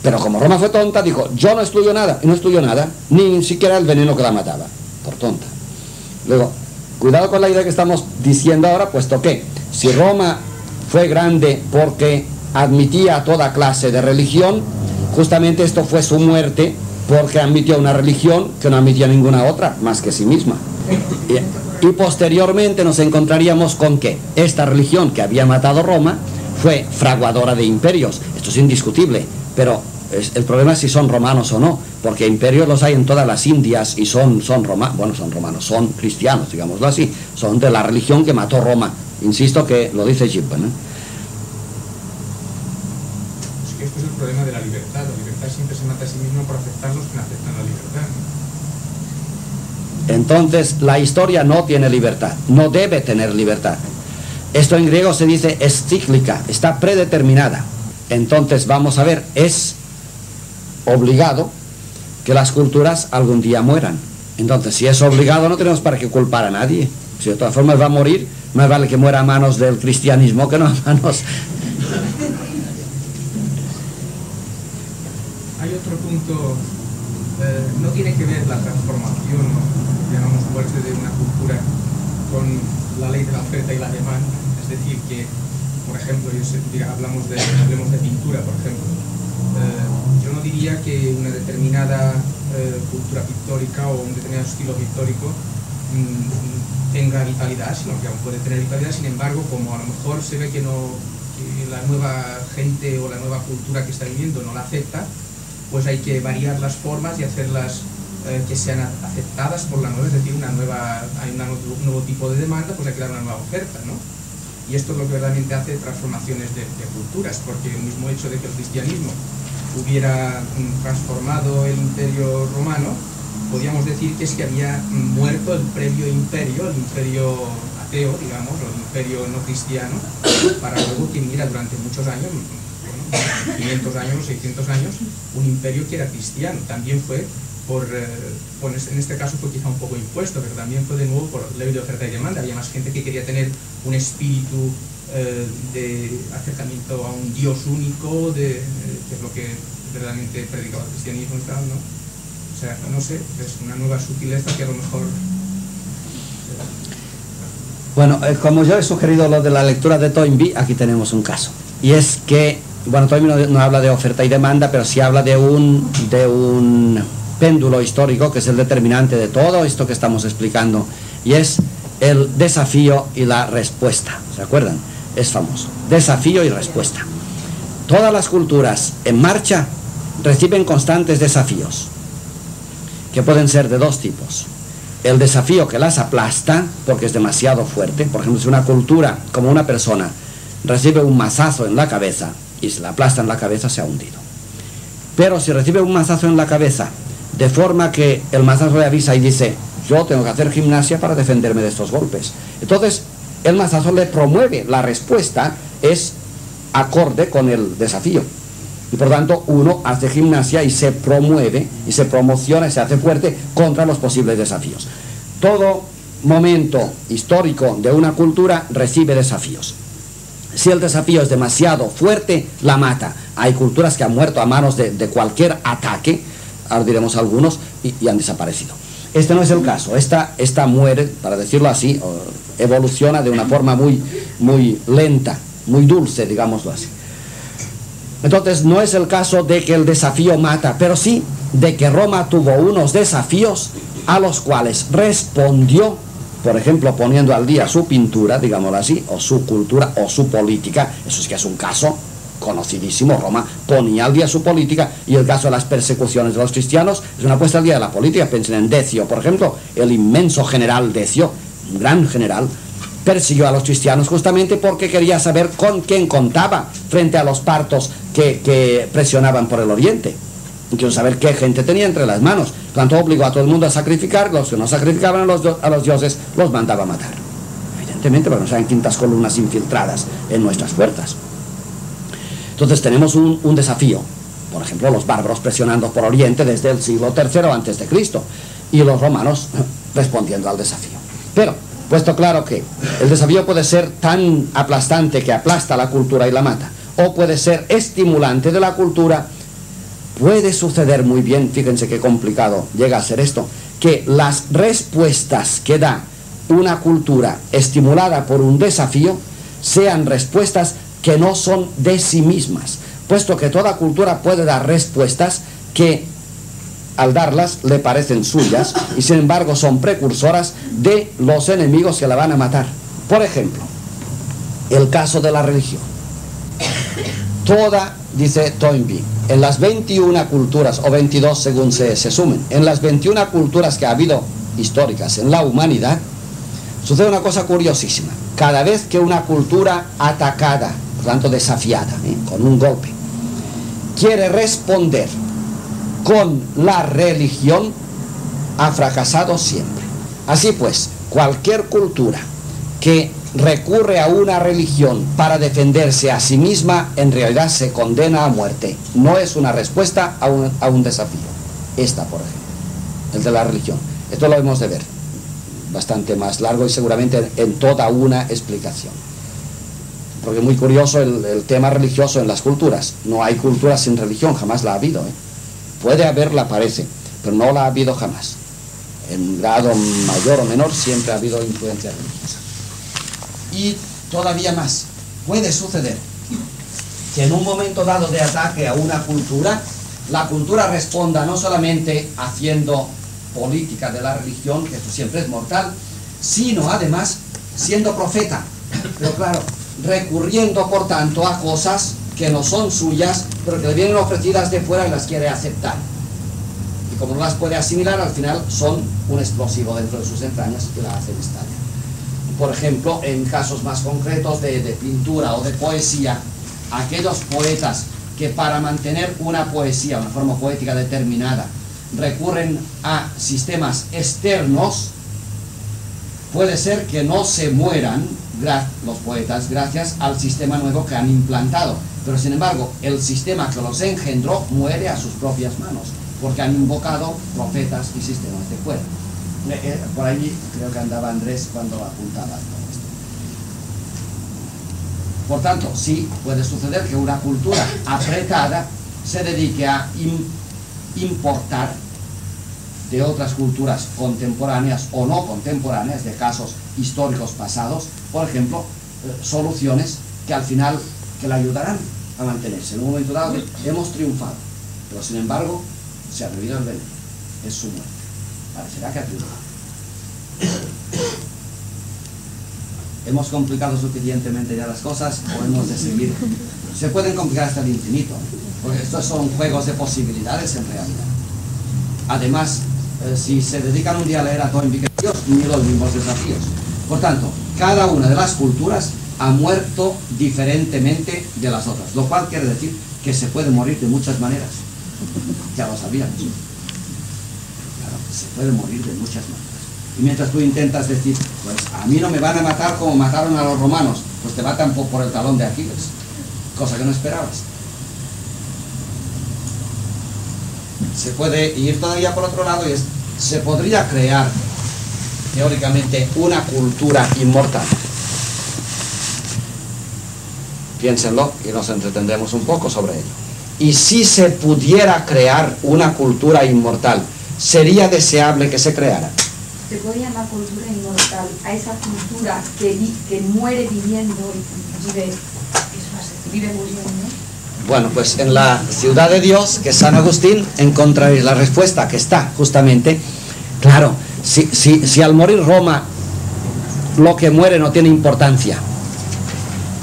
Pero como Roma fue tonta, dijo, yo no excluyo nada, y no excluyo nada, ni siquiera el veneno que la mataba, por tonta. Luego, cuidado con la idea que estamos diciendo ahora, puesto que si Roma fue grande porque admitía a toda clase de religión, justamente esto fue su muerte, porque admitió una religión que no admitía ninguna otra, más que sí misma. Y posteriormente nos encontraríamos con que esta religión que había matado Roma fue fraguadora de imperios, esto es indiscutible, pero el problema es si son romanos o no, porque imperios los hay en todas las Indias y son romanos, son cristianos, digámoslo así, son de la religión que mató Roma. Insisto que lo dice Gibbon, ¿eh? Es que este es el problema de la libertad siempre se mata a sí mismo por aceptar los que no aceptan la libertad, ¿no? Entonces la historia no tiene libertad, no debe tener libertad. Esto en griego se dice es cíclica, está predeterminada. Entonces, vamos a ver, es obligado que las culturas algún día mueran. Entonces, si es obligado, no tenemos para qué culpar a nadie. Si de todas formas va a morir, más vale que muera a manos del cristianismo que no a manos... Hay otro punto, no tiene que ver la transformación, ¿no? Llamamos fuerte de una cultura con la ley de la oferta y la demanda, es decir, que... Por ejemplo, hablemos de pintura, por ejemplo. Yo no diría que una determinada cultura pictórica o un determinado estilo pictórico tenga vitalidad, sino que aún puede tener vitalidad. Sin embargo, como a lo mejor se ve que, que la nueva gente o la nueva cultura que está viviendo no la acepta, pues hay que variar las formas y hacerlas que sean aceptadas por la nueva, es decir, hay un nuevo tipo de demanda, pues hay que dar una nueva oferta, ¿no? Y esto es lo que verdaderamente hace transformaciones de culturas, porque el mismo hecho de que el cristianismo hubiera transformado el imperio romano, podríamos decir que es que había muerto el previo imperio, el imperio ateo, digamos, o el imperio no cristiano, para luego que mira durante muchos años, bueno, 500 años, 600 años, un imperio que era cristiano. También fue en este caso fue quizá un poco impuesto, pero también fue de nuevo por ley de oferta y demanda. Había más gente que quería tener un espíritu de acercamiento a un Dios único, que es lo que verdaderamente predicaba el cristianismo y tal, ¿no? O sea, no sé, es una nueva sutileza que a lo mejor... Bueno, como yo he sugerido lo de la lectura de Toynbee, aquí tenemos un caso. Y es que, bueno, Toynbee no habla de oferta y demanda, pero sí habla de un péndulo histórico que es el determinante de todo esto que estamos explicando, y es el desafío y la respuesta. ¿Se acuerdan? Es famoso. Desafío y respuesta. Todas las culturas en marcha reciben constantes desafíos que pueden ser de dos tipos. El desafío que las aplasta porque es demasiado fuerte. Por ejemplo, si una cultura, como una persona, recibe un mazazo en la cabeza y se la aplasta en la cabeza, se ha hundido. Pero si recibe un mazazo en la cabeza de forma que el mazazo le avisa y dice, yo tengo que hacer gimnasia para defenderme de estos golpes. Entonces, el mazazo le promueve, la respuesta es acorde con el desafío. Y por tanto, uno hace gimnasia y se promueve, y se promociona, y se hace fuerte contra los posibles desafíos. Todo momento histórico de una cultura recibe desafíos. Si el desafío es demasiado fuerte, la mata. Hay culturas que han muerto a manos de cualquier ataque, ahora diremos algunos, y han desaparecido. Este no es el caso. Esta muere, para decirlo así, evoluciona de una forma muy lenta, muy dulce, digámoslo así. Entonces, no es el caso de que el desafío mata, pero sí de que Roma tuvo unos desafíos a los cuales respondió, por ejemplo, poniendo al día su pintura, digámoslo así, o su cultura, o su política. Eso sí que es un caso conocidísimo. Roma ponía al día su política, y el caso de las persecuciones de los cristianos es una puesta al día de la política. Piensen en Decio, por ejemplo, el inmenso general Decio, un gran general, persiguió a los cristianos justamente porque quería saber con quién contaba frente a los partos que presionaban por el oriente. Quiero saber qué gente tenía entre las manos. Tanto obligó a todo el mundo a sacrificar. Los que no sacrificaban a los dioses los mandaba a matar. Evidentemente, para que no sean quintas columnas infiltradas en nuestras puertas. Entonces tenemos un desafío. Por ejemplo, los bárbaros presionando por Oriente desde el siglo III a.C. y los romanos respondiendo al desafío. Pero, puesto claro que el desafío puede ser tan aplastante que aplasta la cultura y la mata, o puede ser estimulante de la cultura. Puede suceder muy bien, fíjense qué complicado llega a ser esto, que las respuestas que da una cultura estimulada por un desafío sean respuestas que no son de sí mismas, puesto que toda cultura puede dar respuestas que al darlas le parecen suyas y sin embargo son precursoras de los enemigos que la van a matar. Por ejemplo, el caso de la religión. Toda, dice Toynbee, en las 21 culturas, o 22 según se sumen, en las 21 culturas que ha habido históricas en la humanidad, sucede una cosa curiosísima. Cada vez que una cultura atacada, por tanto desafiada, con un golpe, quiere responder con la religión, ha fracasado siempre. Así pues, cualquier cultura que recurre a una religión para defenderse a sí misma, en realidad se condena a muerte. No es una respuesta a un desafío. Esta, por ejemplo, el de la religión. Esto lo hemos de ver bastante más largo y seguramente en toda una explicación. Porque muy curioso el tema religioso en las culturas. No hay cultura sin religión, jamás la ha habido. Puede haberla, parece, pero no la ha habido jamás. En grado mayor o menor siempre ha habido influencia religiosa. Y todavía más, puede suceder que en un momento dado de ataque a una cultura, la cultura responda no solamente haciendo política de la religión, que esto siempre es mortal, sino además siendo profeta, pero claro, recurriendo por tanto a cosas que no son suyas, pero que le vienen ofrecidas de fuera y las quiere aceptar. Y como no las puede asimilar, al final son un explosivo dentro de sus entrañas que la hacen estallar. Por ejemplo, en casos más concretos de pintura o de poesía, aquellos poetas que para mantener una poesía, una forma poética determinada, recurren a sistemas externos, puede ser que no se mueran los poetas gracias al sistema nuevo que han implantado, pero sin embargo, el sistema que los engendró muere a sus propias manos, porque han invocado profetas y sistemas de fuera. Por allí creo que andaba Andrés cuando apuntaba todo esto. Por tanto, sí puede suceder que una cultura apretada se dedique a importar de otras culturas contemporáneas o no contemporáneas, de casos históricos pasados, por ejemplo, soluciones que al final que le ayudarán a mantenerse. En un momento dado hemos triunfado, pero sin embargo se ha bebido el veneno, es su muerte. Parecerá que ha triunfado. ¿Hemos complicado suficientemente ya las cosas o hemos de seguir? Se pueden complicar hasta el infinito, porque estos son juegos de posibilidades en realidad. Además, si se dedican un día a leer a Toynbee que Dios, ni los mismos desafíos. Por tanto, cada una de las culturas ha muerto diferentemente de las otras, lo cual quiere decir que se puede morir de muchas maneras. Ya lo sabíamos. Se puede morir de muchas maneras. Y mientras tú intentas decir, pues a mí no me van a matar como mataron a los romanos, pues te matan por el talón de Aquiles, cosa que no esperabas. Se puede ir todavía por otro lado y se podría crear, teóricamente, una cultura inmortal. Piénsenlo y nos entretendremos un poco sobre ello. Y si se pudiera crear una cultura inmortal, sería deseable que se creara. Se podría llamar cultura inmortal a esa cultura que muere viviendo y vive muriendo. Bueno, pues en La Ciudad de Dios, que es San Agustín, encontraréis la respuesta, que está justamente, claro, si al morir Roma lo que muere no tiene importancia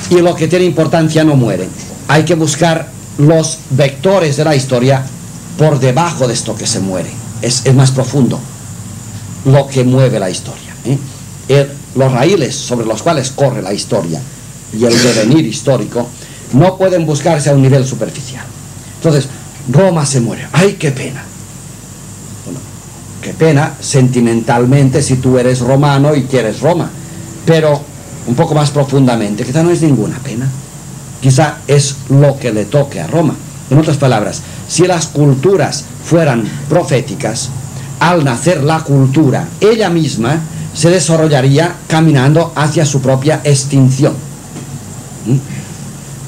y lo que tiene importancia no muere, hay que buscar los vectores de la historia por debajo de esto que se muere. Es más profundo lo que mueve la historia, los raíles sobre los cuales corre la historia y el devenir histórico no pueden buscarse a un nivel superficial. Entonces, Roma se muere. ¡Ay, qué pena! Bueno, qué pena sentimentalmente si tú eres romano y quieres Roma, pero un poco más profundamente, quizá no es ninguna pena. Quizá es lo que le toque a Roma. En otras palabras, si las culturas fueran proféticas, al nacer la cultura, ella misma se desarrollaría caminando hacia su propia extinción.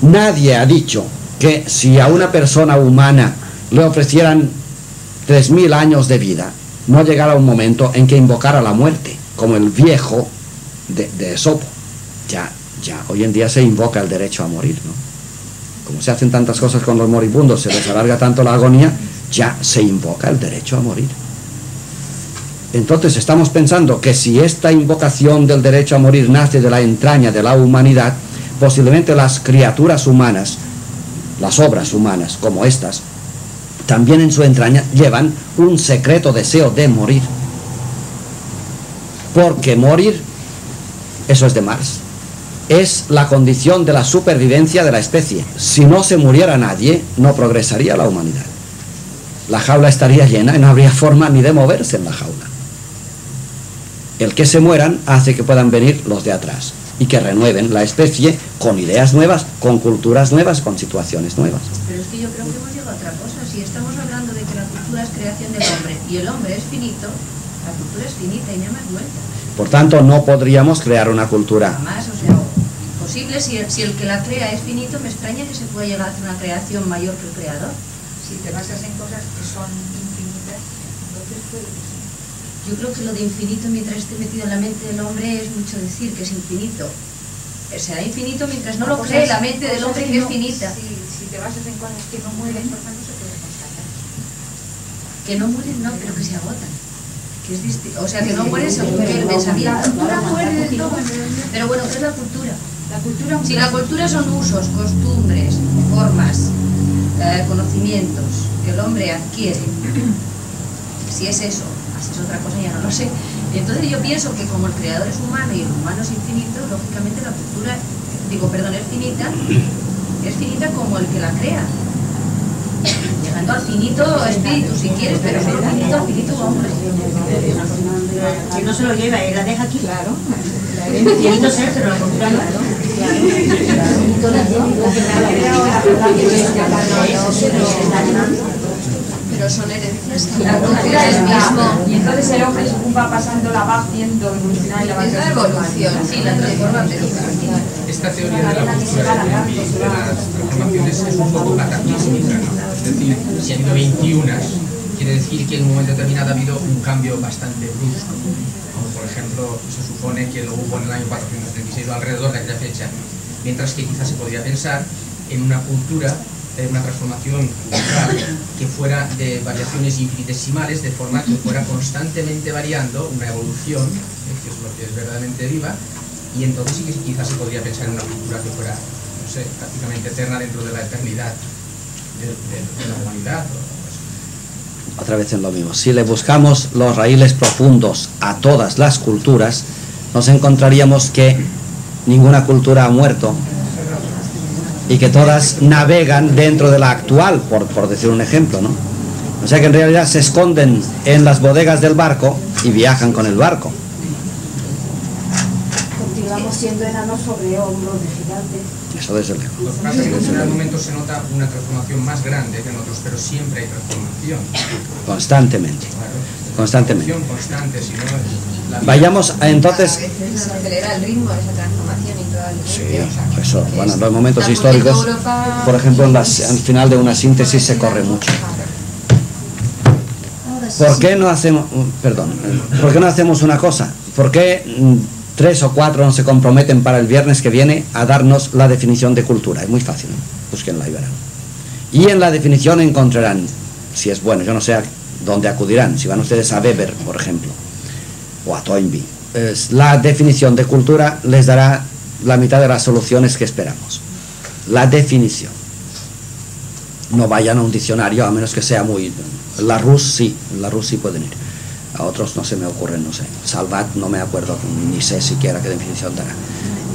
Nadie ha dicho que si a una persona humana le ofrecieran 3000 años de vida, no llegara un momento en que invocara la muerte, como el viejo de Esopo. Ya, hoy en día se invoca el derecho a morir, ¿no? Como se hacen tantas cosas con los moribundos, se les alarga tanto la agonía, ya se invoca el derecho a morir. Entonces estamos pensando que si esta invocación del derecho a morir nace de la entraña de la humanidad, posiblemente las criaturas humanas, las obras humanas como estas, también en su entraña llevan un secreto deseo de morir. Porque morir, eso es de Marx, es la condición de la supervivencia de la especie. Si no se muriera nadie, no progresaría la humanidad. La jaula estaría llena y no habría forma ni de moverse en la jaula. El que se mueran hace que puedan venir los de atrás y que renueven la especie con ideas nuevas, con culturas nuevas, con situaciones nuevas. Pero es que yo creo que hemos llegado a otra cosa. Si estamos hablando de que la cultura es creación del hombre y el hombre es finito, la cultura es finita y nada más vuelta. Por tanto, no podríamos crear una cultura. Jamás, o sea, imposible. Si el que la crea es finito, me extraña que se pueda llegar a hacer una creación mayor que el creador. Si te basas en cosas que son infinitas, entonces puedes. Yo creo que lo de infinito mientras esté metido en la mente del hombre es mucho decir que es infinito. Será infinito mientras no lo cree la mente del hombre que es finita. Si te basas en cosas que no mueren, por tanto se puede constatar. Que no mueren, no, pero que se agotan. Que es distinto. O sea, que no mueren según el pensamiento. La cultura muere del todo. Pero bueno, ¿qué es la cultura? Si la cultura son usos, costumbres, formas, conocimientos que el hombre adquiere, si es eso, así es otra cosa, ya no lo sé. Entonces yo pienso que como el creador es humano y el humano es infinito, lógicamente la cultura, es finita como el que la crea. Llegando al finito espíritu, si quieres, pero no al finito hombre. Si no se lo lleva, él la deja aquí, claro. Finito ser, pero la cultura no. Pero son herencias. La cultura es mismo. Y entonces el hombre va pasando, la va haciendo evolucionar y la va haciendo. Es la evolución, sí, la transformación. Esta teoría de la transformación es un poco cataclísmica, ¿no? Es decir, siendo 21, quiere decir que en un momento determinado ha habido un cambio bastante brusco. Por ejemplo, se supone que lo hubo en el año 436 o alrededor de aquella fecha, mientras que quizás se podría pensar en una cultura, en una transformación cultural que fuera de variaciones infinitesimales, de forma que fuera constantemente variando, una evolución, que es lo que es verdaderamente viva, y entonces sí que quizás se podría pensar en una cultura que fuera, no sé, prácticamente eterna dentro de la eternidad de la humanidad. Otra vez en lo mismo. Si le buscamos los raíles profundos a todas las culturas, nos encontraríamos que ninguna cultura ha muerto y que todas navegan dentro de la actual, por decir un ejemplo, ¿no? O sea que en realidad se esconden en las bodegas del barco y viajan con el barco. Continuamos siendo enanos sobre hombros de gigantes. Eso desde lejos. Lo que pasa es que en algún momento se nota una transformación más grande que en otros, pero siempre hay transformación. Constantemente. Claro. Constantemente. Constante, si no, vayamos a entonces. A veces se acelera el ritmo de esa transformación y todo Sí, eso. Bueno, los momentos históricos, por ejemplo, al final de una síntesis se corre mucho. ¿Por qué no hacemos, ¿por qué no hacemos una cosa? ¿Por qué 3 o 4 no se comprometen para el viernes que viene a darnos la definición de cultura? Es muy fácil, ¿no? Búsquenla y verán. Y en la definición encontrarán, si es bueno, yo no sé a dónde acudirán, si van ustedes a Weber, por ejemplo, o a Toynbee. La definición de cultura les dará la mitad de las soluciones que esperamos. La definición. No vayan a un diccionario, a menos que sea muy... Larousse sí pueden ir. A otros no se me ocurren, no sé. Salvat no me acuerdo, ni sé siquiera qué definición dará.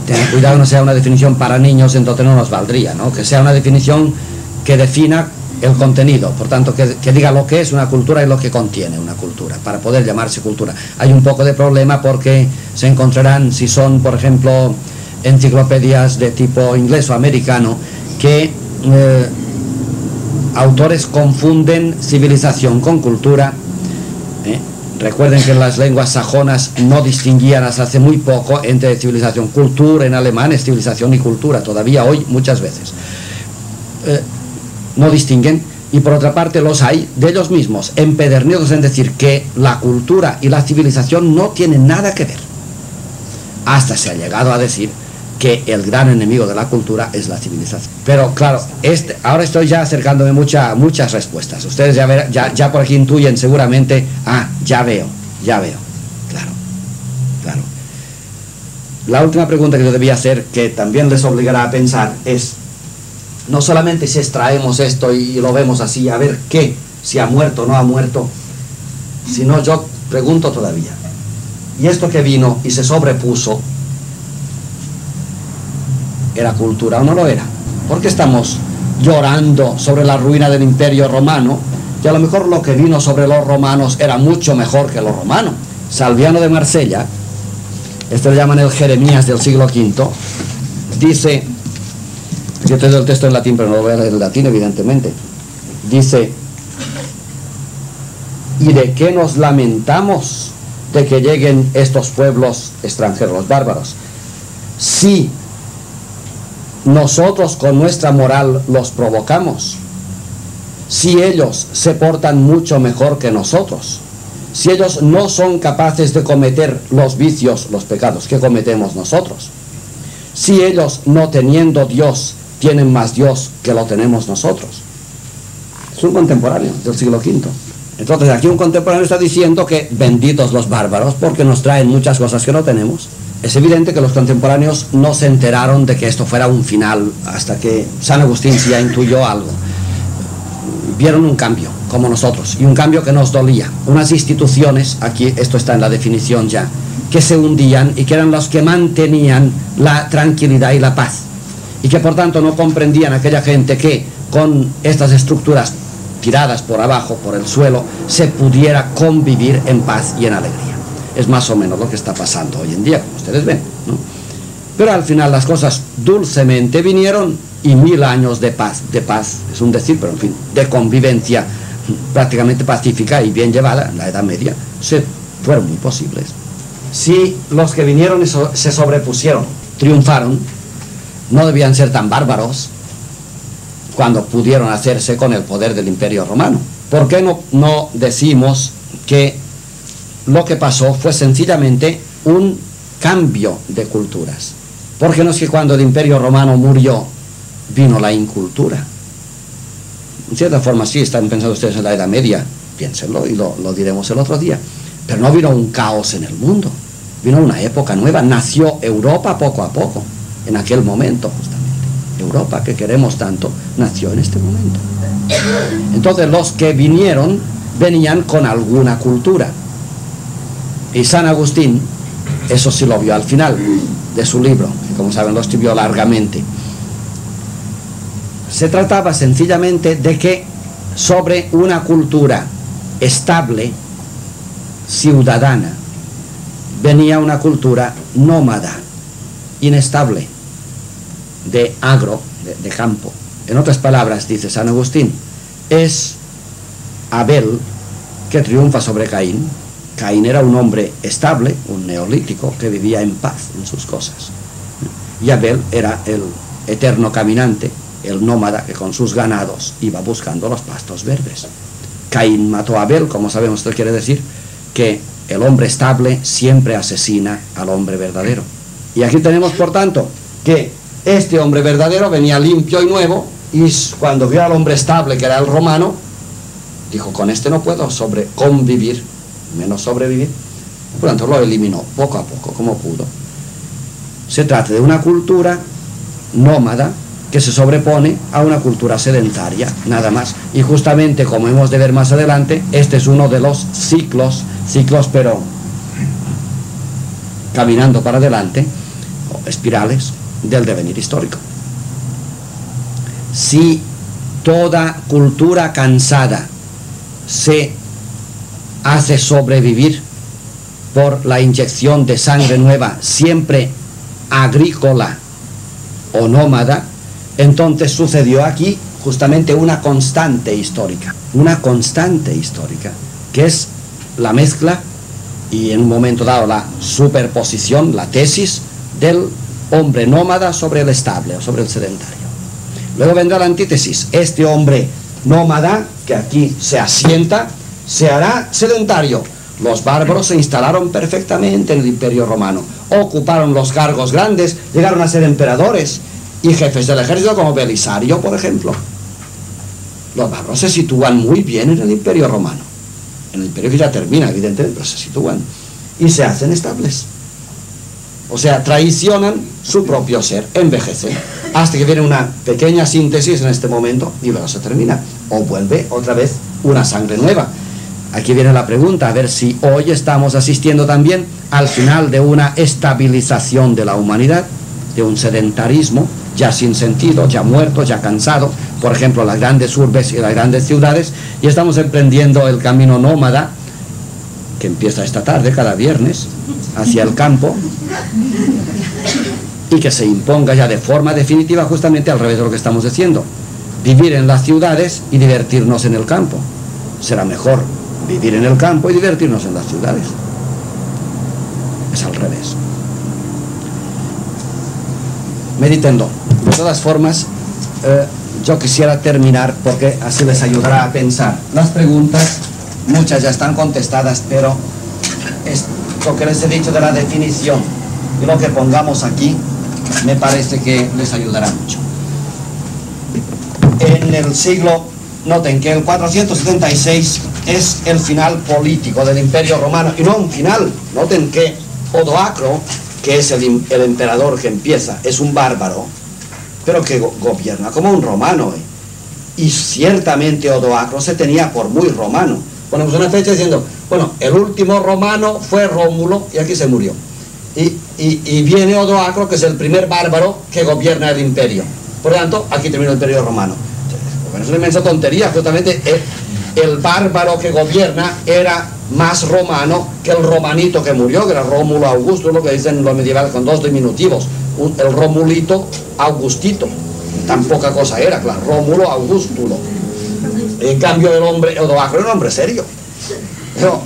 Tengan cuidado, no sea una definición para niños, entonces no nos valdría, ¿no? Que sea una definición que defina el contenido, por tanto, que diga lo que es una cultura y lo que contiene una cultura, para poder llamarse cultura. Hay un poco de problema porque se encontrarán, si son, por ejemplo, enciclopedias de tipo inglés o americano, que autores confunden civilización con cultura. Recuerden que las lenguas sajonas no distinguían hasta hace muy poco entre civilización, cultura en alemán es civilización y cultura, todavía hoy muchas veces. No distinguen, y por otra parte los hay de ellos mismos, empedernidos en decir que la cultura y la civilización no tienen nada que ver. Hasta se ha llegado a decir que el gran enemigo de la cultura es la civilización. Pero claro, ahora estoy ya acercándome muchas respuestas. Ustedes ya, ya por aquí intuyen seguramente, ah, ya veo, claro. La última pregunta que yo debía hacer, que también les obligará a pensar, es, no solamente si extraemos esto y lo vemos así, a ver qué, si ha muerto o no ha muerto, sino yo pregunto todavía, ¿y esto que vino y se sobrepuso, era cultura o no lo era? Porque estamos llorando sobre la ruina del Imperio Romano, y a lo mejor lo que vino sobre los romanos era mucho mejor que los romanos. Salviano de Marsella, esto lo llaman el Jeremías del siglo V, dice... Yo te doy el texto en latín, pero no lo voy a leer en latín, evidentemente. Dice, ¿y de qué nos lamentamos de que lleguen estos pueblos extranjeros, bárbaros? Si nosotros con nuestra moral los provocamos, si ellos se portan mucho mejor que nosotros, si ellos no son capaces de cometer los vicios, los pecados que cometemos nosotros, si ellos no teniendo Dios, tienen más Dios que lo tenemos nosotros. Es un contemporáneo del siglo V. Entonces aquí un contemporáneo está diciendo que benditos los bárbaros porque nos traen muchas cosas que no tenemos. Es evidente que los contemporáneos no se enteraron de que esto fuera un final hasta que San Agustín sí ya intuyó algo. Vieron un cambio, como nosotros, y un cambio que nos dolía. Unas instituciones, aquí esto está en la definición ya, que se hundían y que eran los que mantenían la tranquilidad y la paz. Y que por tanto no comprendían aquella gente que con estas estructuras tiradas por abajo, por el suelo, se pudiera convivir en paz y en alegría. Es más o menos lo que está pasando hoy en día, como ustedes ven, ¿no? Pero al final las cosas dulcemente vinieron y 1000 años de paz, es un decir, pero en fin, de convivencia prácticamente pacífica y bien llevada en la Edad Media, se fueron muy posibles. Si los que vinieron se sobrepusieron, triunfaron, no debían ser tan bárbaros cuando pudieron hacerse con el poder del Imperio Romano. ¿Por qué no decimos que lo que pasó fue sencillamente un cambio de culturas? Porque no es que cuando el Imperio Romano murió vino la incultura. En cierta forma sí están pensando ustedes en la Edad Media, piénsenlo y lo diremos el otro día, pero no vino un caos en el mundo, vino una época nueva, nació Europa poco a poco. En aquel momento, justamente, Europa, que queremos tanto, nació en este momento. Entonces, los que vinieron, venían con alguna cultura. Y San Agustín, eso sí lo vio al final de su libro, que como saben lo escribió largamente. Se trataba sencillamente de que sobre una cultura estable, ciudadana, venía una cultura nómada, inestable, de agro, de campo. En otras palabras, dice San Agustín, es Abel que triunfa sobre Caín. Caín era un hombre estable, un neolítico, que vivía en paz en sus cosas. y Abel era el eterno caminante, el nómada que con sus ganados iba buscando los pastos verdes. Caín mató a Abel, como sabemos. Esto quiere decir que el hombre estable siempre asesina al hombre verdadero. Y aquí tenemos, por tanto, que este hombre verdadero venía limpio y nuevo, y cuando vio al hombre estable, que era el romano, dijo, con este no puedo convivir, menos sobrevivir. Por lo tanto, lo eliminó poco a poco, como pudo. Se trata de una cultura nómada que se sobrepone a una cultura sedentaria, nada más. Y justamente, como hemos de ver más adelante, este es uno de los ciclos pero caminando para adelante, o espirales, del devenir histórico. Si toda cultura cansada se hace sobrevivir por la inyección de sangre nueva, siempre agrícola o nómada, entonces sucedió aquí justamente una constante histórica, que es la mezcla y en un momento dado la superposición, la tesis del hombre nómada sobre el estable o sobre el sedentario. Luego vendrá la antítesis, este hombre nómada que aquí se asienta, se hará sedentario. Los bárbaros se instalaron perfectamente en el Imperio Romano, ocuparon los cargos grandes, llegaron a ser emperadores y jefes del ejército como Belisario, por ejemplo. Los bárbaros se sitúan muy bien en el Imperio Romano, en el imperio que ya termina, evidentemente, pero se sitúan y se hacen estables. O sea, traicionan su propio ser, envejecen, hasta que viene una pequeña síntesis en este momento y luego se termina, o vuelve otra vez una sangre nueva. Aquí viene la pregunta, a ver si hoy estamos asistiendo también al final de una estabilización de la humanidad, de un sedentarismo ya sin sentido, ya muerto, ya cansado, por ejemplo, las grandes urbes y las grandes ciudades, y estamos emprendiendo el camino nómada, que empieza esta tarde, cada viernes, hacia el campo, y que se imponga ya de forma definitiva justamente al revés de lo que estamos diciendo, vivir en las ciudades y divertirnos en el campo. Será mejor vivir en el campo y divertirnos en las ciudades. Es al revés. Meditando. De todas formas, yo quisiera terminar porque así les ayudará a pensar. Las preguntas, muchas ya están contestadas, pero esto que les he dicho de la definición y lo que pongamos aquí, me parece que les ayudará mucho. En el siglo... Noten que el 476 es el final político del Imperio Romano, y no un final. Noten que Odoacro, que es el emperador que empieza, es un bárbaro, pero que gobierna como un romano. Y ciertamente Odoacro se tenía por muy romano. Ponemos una fecha diciendo, bueno, el último romano fue Rómulo, y aquí se murió. Y viene Odoacro, que es el primer bárbaro que gobierna el imperio. Por lo tanto, aquí termina el Imperio Romano. Es una inmensa tontería, justamente el bárbaro que gobierna era más romano que el romanito que murió, que era Rómulo Augustulo, lo que dicen los medievales con dos diminutivos, el Romulito Augustito, tan poca cosa era, claro, Rómulo Augustulo. En cambio el hombre Odoacro era un hombre serio. Pero,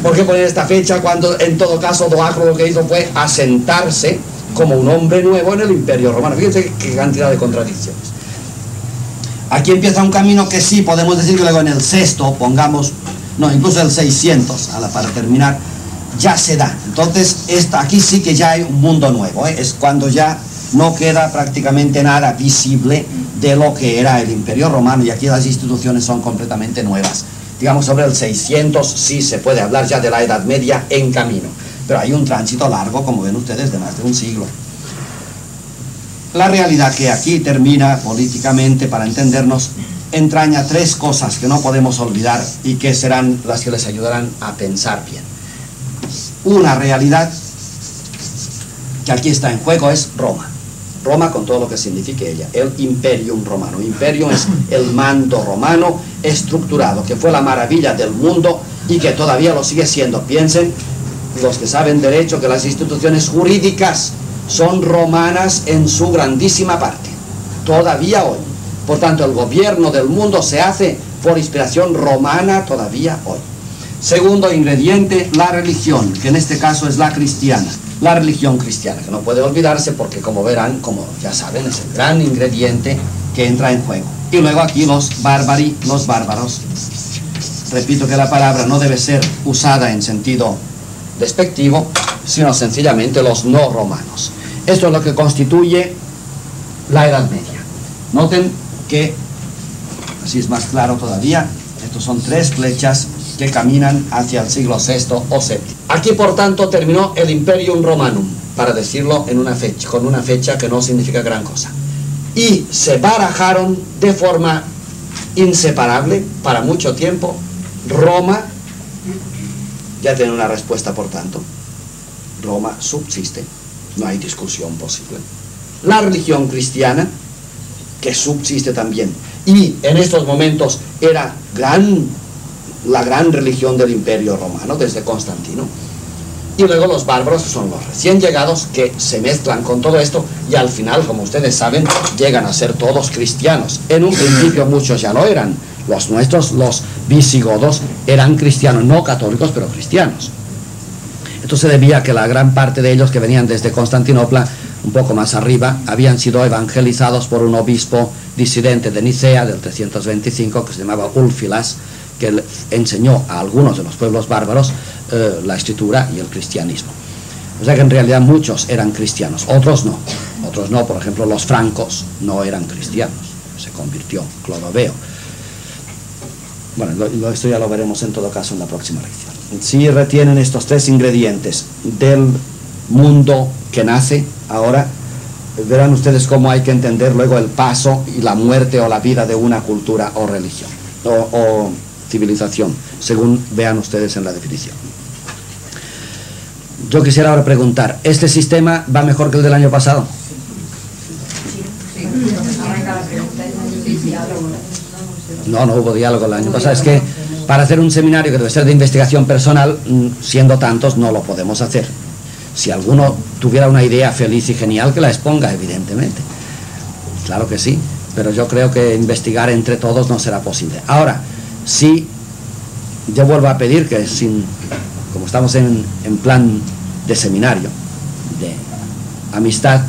¿por qué poner esta fecha cuando en todo caso Odoacro lo que hizo fue asentarse como un hombre nuevo en el Imperio Romano? Fíjense qué cantidad de contradicciones. Aquí empieza un camino que sí, podemos decir que luego en el sexto, pongamos, no, incluso el 600, para terminar, ya se da. Entonces, aquí sí que ya hay un mundo nuevo, es cuando ya no queda prácticamente nada visible de lo que era el Imperio Romano, y aquí las instituciones son completamente nuevas. Digamos, sobre el 600 sí se puede hablar ya de la Edad Media en camino, pero hay un tránsito largo, como ven ustedes, de más de un siglo. La realidad que aquí termina políticamente, para entendernos, entraña tres cosas que no podemos olvidar y que serán las que les ayudarán a pensar bien. Una realidad que aquí está en juego es Roma. Roma con todo lo que signifique ella, el Imperium Romano. Imperium es el mando romano estructurado, que fue la maravilla del mundo y que todavía lo sigue siendo. Piensen, los que saben derecho, que las instituciones jurídicas son romanas en su grandísima parte, todavía hoy. Por tanto, el gobierno del mundo se hace por inspiración romana todavía hoy. Segundo ingrediente, la religión, que en este caso es la cristiana, la religión cristiana, que no puede olvidarse porque, como verán, como ya saben, es el gran ingrediente que entra en juego. Y luego aquí los bárbari, los bárbaros. Repito que la palabra no debe ser usada en sentido despectivo, sino sencillamente los no romanos. Esto es lo que constituye la Edad Media. Noten que, así es más claro todavía, estos son tres flechas que caminan hacia el siglo VI o VII. Aquí, por tanto, terminó el Imperium Romanum, para decirlo en una fecha, con una fecha que no significa gran cosa. Y se barajaron de forma inseparable, para mucho tiempo, Roma, ya tiene una respuesta, por tanto, Roma subsiste, no hay discusión posible. La religión cristiana, que subsiste también, y en estos momentos era la gran religión del Imperio Romano desde Constantino. Y luego los bárbaros, que son los recién llegados, que se mezclan con todo esto y al final, como ustedes saben, llegan a ser todos cristianos. En un principio muchos ya lo eran. Los nuestros, los visigodos, eran cristianos, no católicos, pero cristianos. Esto se debía a que la gran parte de ellos que venían desde Constantinopla, un poco más arriba, habían sido evangelizados por un obispo disidente de Nicea del 325 que se llamaba Ulfilas, que enseñó a algunos de los pueblos bárbaros la escritura y el cristianismo. O sea que en realidad muchos eran cristianos, otros no, por ejemplo los francos no eran cristianos, se convirtió Clodoveo. Bueno, esto ya lo veremos en todo caso en la próxima lección. Si retienen estos tres ingredientes del mundo que nace ahora, verán ustedes cómo hay que entender luego el paso y la muerte o la vida de una cultura o religión o civilización, según vean ustedes en la definición. Yo quisiera ahora preguntar, ¿este sistema va mejor que el del año pasado? No, no hubo diálogo el año pasado. Es que para hacer un seminario que debe ser de investigación personal, siendo tantos, no lo podemos hacer. Si alguno tuviera una idea feliz y genial, que la exponga, evidentemente. Claro que sí, pero yo creo que investigar entre todos no será posible. Ahora, sí, yo vuelvo a pedir que, como estamos en plan de seminario, de amistad,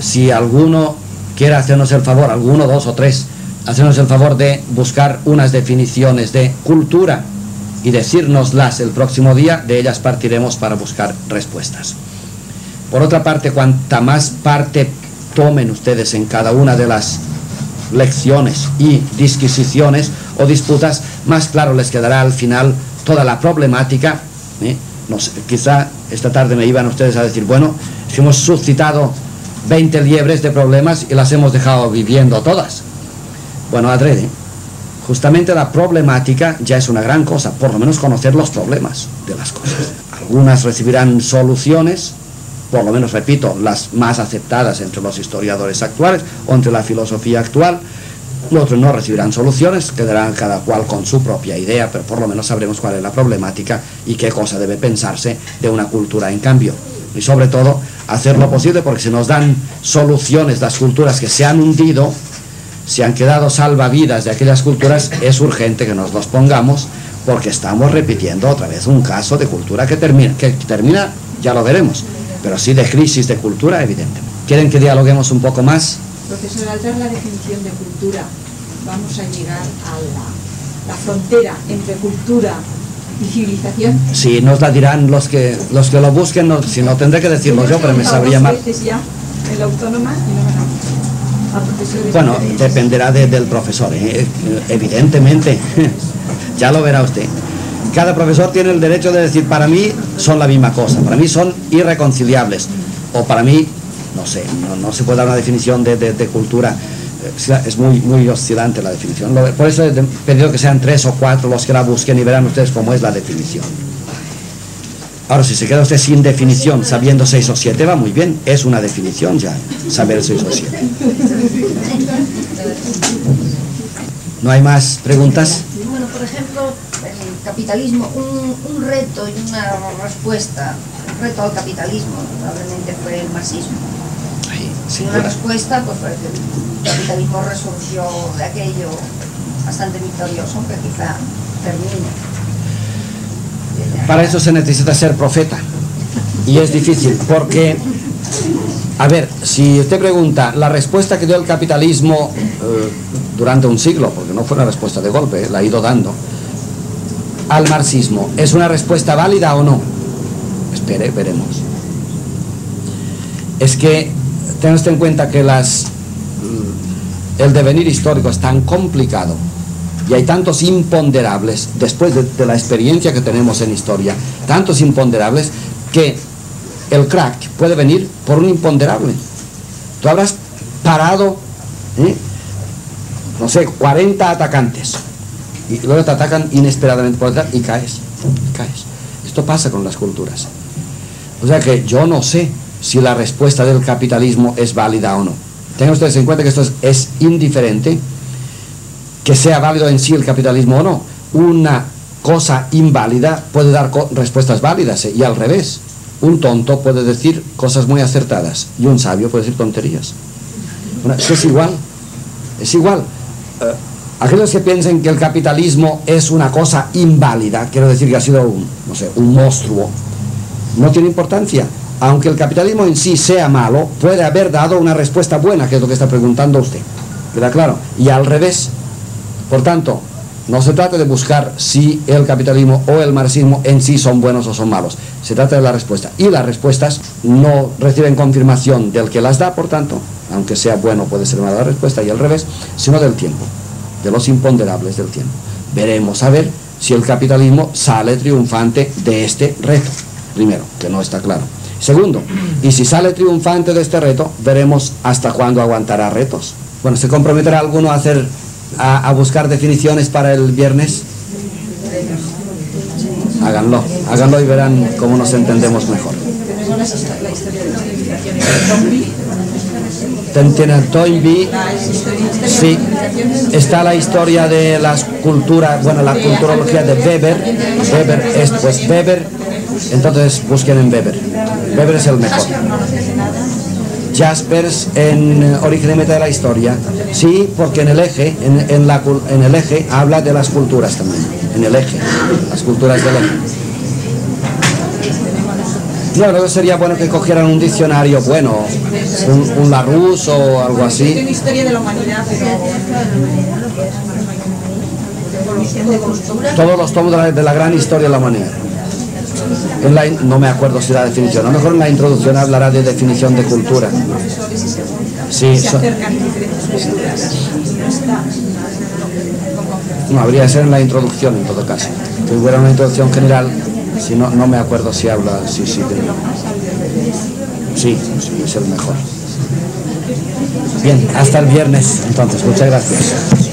si alguno quiere hacernos el favor, alguno, dos o tres, hacernos el favor de buscar unas definiciones de cultura y decírnoslas el próximo día, de ellas partiremos para buscar respuestas. Por otra parte, cuanta más parte tomen ustedes en cada una de las lecciones y disquisiciones o disputas, más claro les quedará al final toda la problemática. No sé, quizá esta tarde me iban ustedes a decir, bueno, si hemos suscitado 20 liebres de problemas y las hemos dejado viviendo todas. Bueno, adrede, justamente la problemática ya es una gran cosa, por lo menos conocer los problemas de las cosas. Algunas recibirán soluciones, por lo menos, repito, las más aceptadas entre los historiadores actuales o entre la filosofía actual. Otros no recibirán soluciones, quedarán cada cual con su propia idea, pero por lo menos sabremos cuál es la problemática y qué cosa debe pensarse de una cultura en cambio. Y sobre todo, hacer lo posible, porque si nos dan soluciones las culturas que se han hundido, si han quedado salvavidas de aquellas culturas, es urgente que nos los pongamos, porque estamos repitiendo otra vez un caso de cultura que termina, ya lo veremos, pero sí de crisis de cultura, evidente. ¿Quieren que dialoguemos un poco más? Profesor, al dar la definición de cultura, ¿vamos a llegar a la frontera entre cultura y civilización? Sí, nos la dirán los que lo busquen, no, si no tendré que decirlo yo, pero me sabría mal. ¿El autónoma? Bueno, dependerá del profesor, evidentemente, ya lo verá usted. Cada profesor tiene el derecho de decir, para mí son la misma cosa, para mí son irreconciliables, o para mí, no sé, no se puede dar una definición de cultura, es muy oscilante la definición. Por eso he pedido que sean 3 o 4 los que la busquen y verán ustedes cómo es la definición. Ahora, si se queda usted sin definición, sabiendo 6 o 7, va muy bien, es una definición ya, saber 6 o 7. ¿No hay más preguntas? Bueno, por ejemplo, el capitalismo, un reto y una respuesta. El reto al capitalismo probablemente fue el marxismo. Sí, una respuesta, pues el capitalismo resurgió de aquello bastante victorioso, que quizá termine. Para eso se necesita ser profeta. Y es difícil porque, a ver, si usted pregunta, la respuesta que dio el capitalismo durante un siglo, porque no fue una respuesta de golpe, la ha ido dando, al marxismo, ¿es una respuesta válida o no? Espere, veremos. Es que tenemos en cuenta que el devenir histórico es tan complicado y hay tantos imponderables, después de la experiencia que tenemos en historia, tantos imponderables, que el crack puede venir por un imponderable. Tú habrás parado, no sé, 40 atacantes, y luego te atacan inesperadamente por detrás y caes. Esto pasa con las culturas. O sea que yo no sé si la respuesta del capitalismo es válida o no. Tengan ustedes en cuenta que esto es indiferente, que sea válido en sí el capitalismo o no. Una cosa inválida puede dar respuestas válidas, y al revés. Un tonto puede decir cosas muy acertadas y un sabio puede decir tonterías. Es igual, es igual. Aquellos que piensen que el capitalismo es una cosa inválida, quiero decir que ha sido un monstruo, no tiene importancia. Aunque el capitalismo en sí sea malo, puede haber dado una respuesta buena, que es lo que está preguntando usted. ¿Queda claro? Y al revés. Por tanto, no se trata de buscar si el capitalismo o el marxismo en sí son buenos o son malos. Se trata de la respuesta. Y las respuestas no reciben confirmación del que las da, por tanto, aunque sea bueno puede ser mala la respuesta, y al revés, sino del tiempo, de los imponderables del tiempo. Veremos a ver si el capitalismo sale triunfante de este reto. Primero, que no está claro. Segundo, y si sale triunfante de este reto, veremos hasta cuándo aguantará retos. Bueno, ¿se comprometerá alguno a hacer, a buscar definiciones para el viernes? Háganlo, háganlo y verán cómo nos entendemos mejor. Tiene el Toynbee, sí, está la historia de las culturas, bueno, la culturología de Weber. Weber es, pues, Weber, entonces busquen en Weber. Weber es el mejor. Jaspers en Origen y Meta de la Historia, sí, porque en el eje, en el eje habla de las culturas también, en el eje, las culturas del eje. No, luego sería bueno que cogieran un diccionario bueno, un Larousse o algo así. Todos los tomos de la gran historia de la humanidad. No me acuerdo si la definición, a lo mejor en la introducción hablará de definición de cultura. Sí, no, habría que ser en la introducción en todo caso, que hubiera una introducción general. Si no, no me acuerdo si habla, sí, es el mejor. Bien, hasta el viernes, entonces, muchas gracias.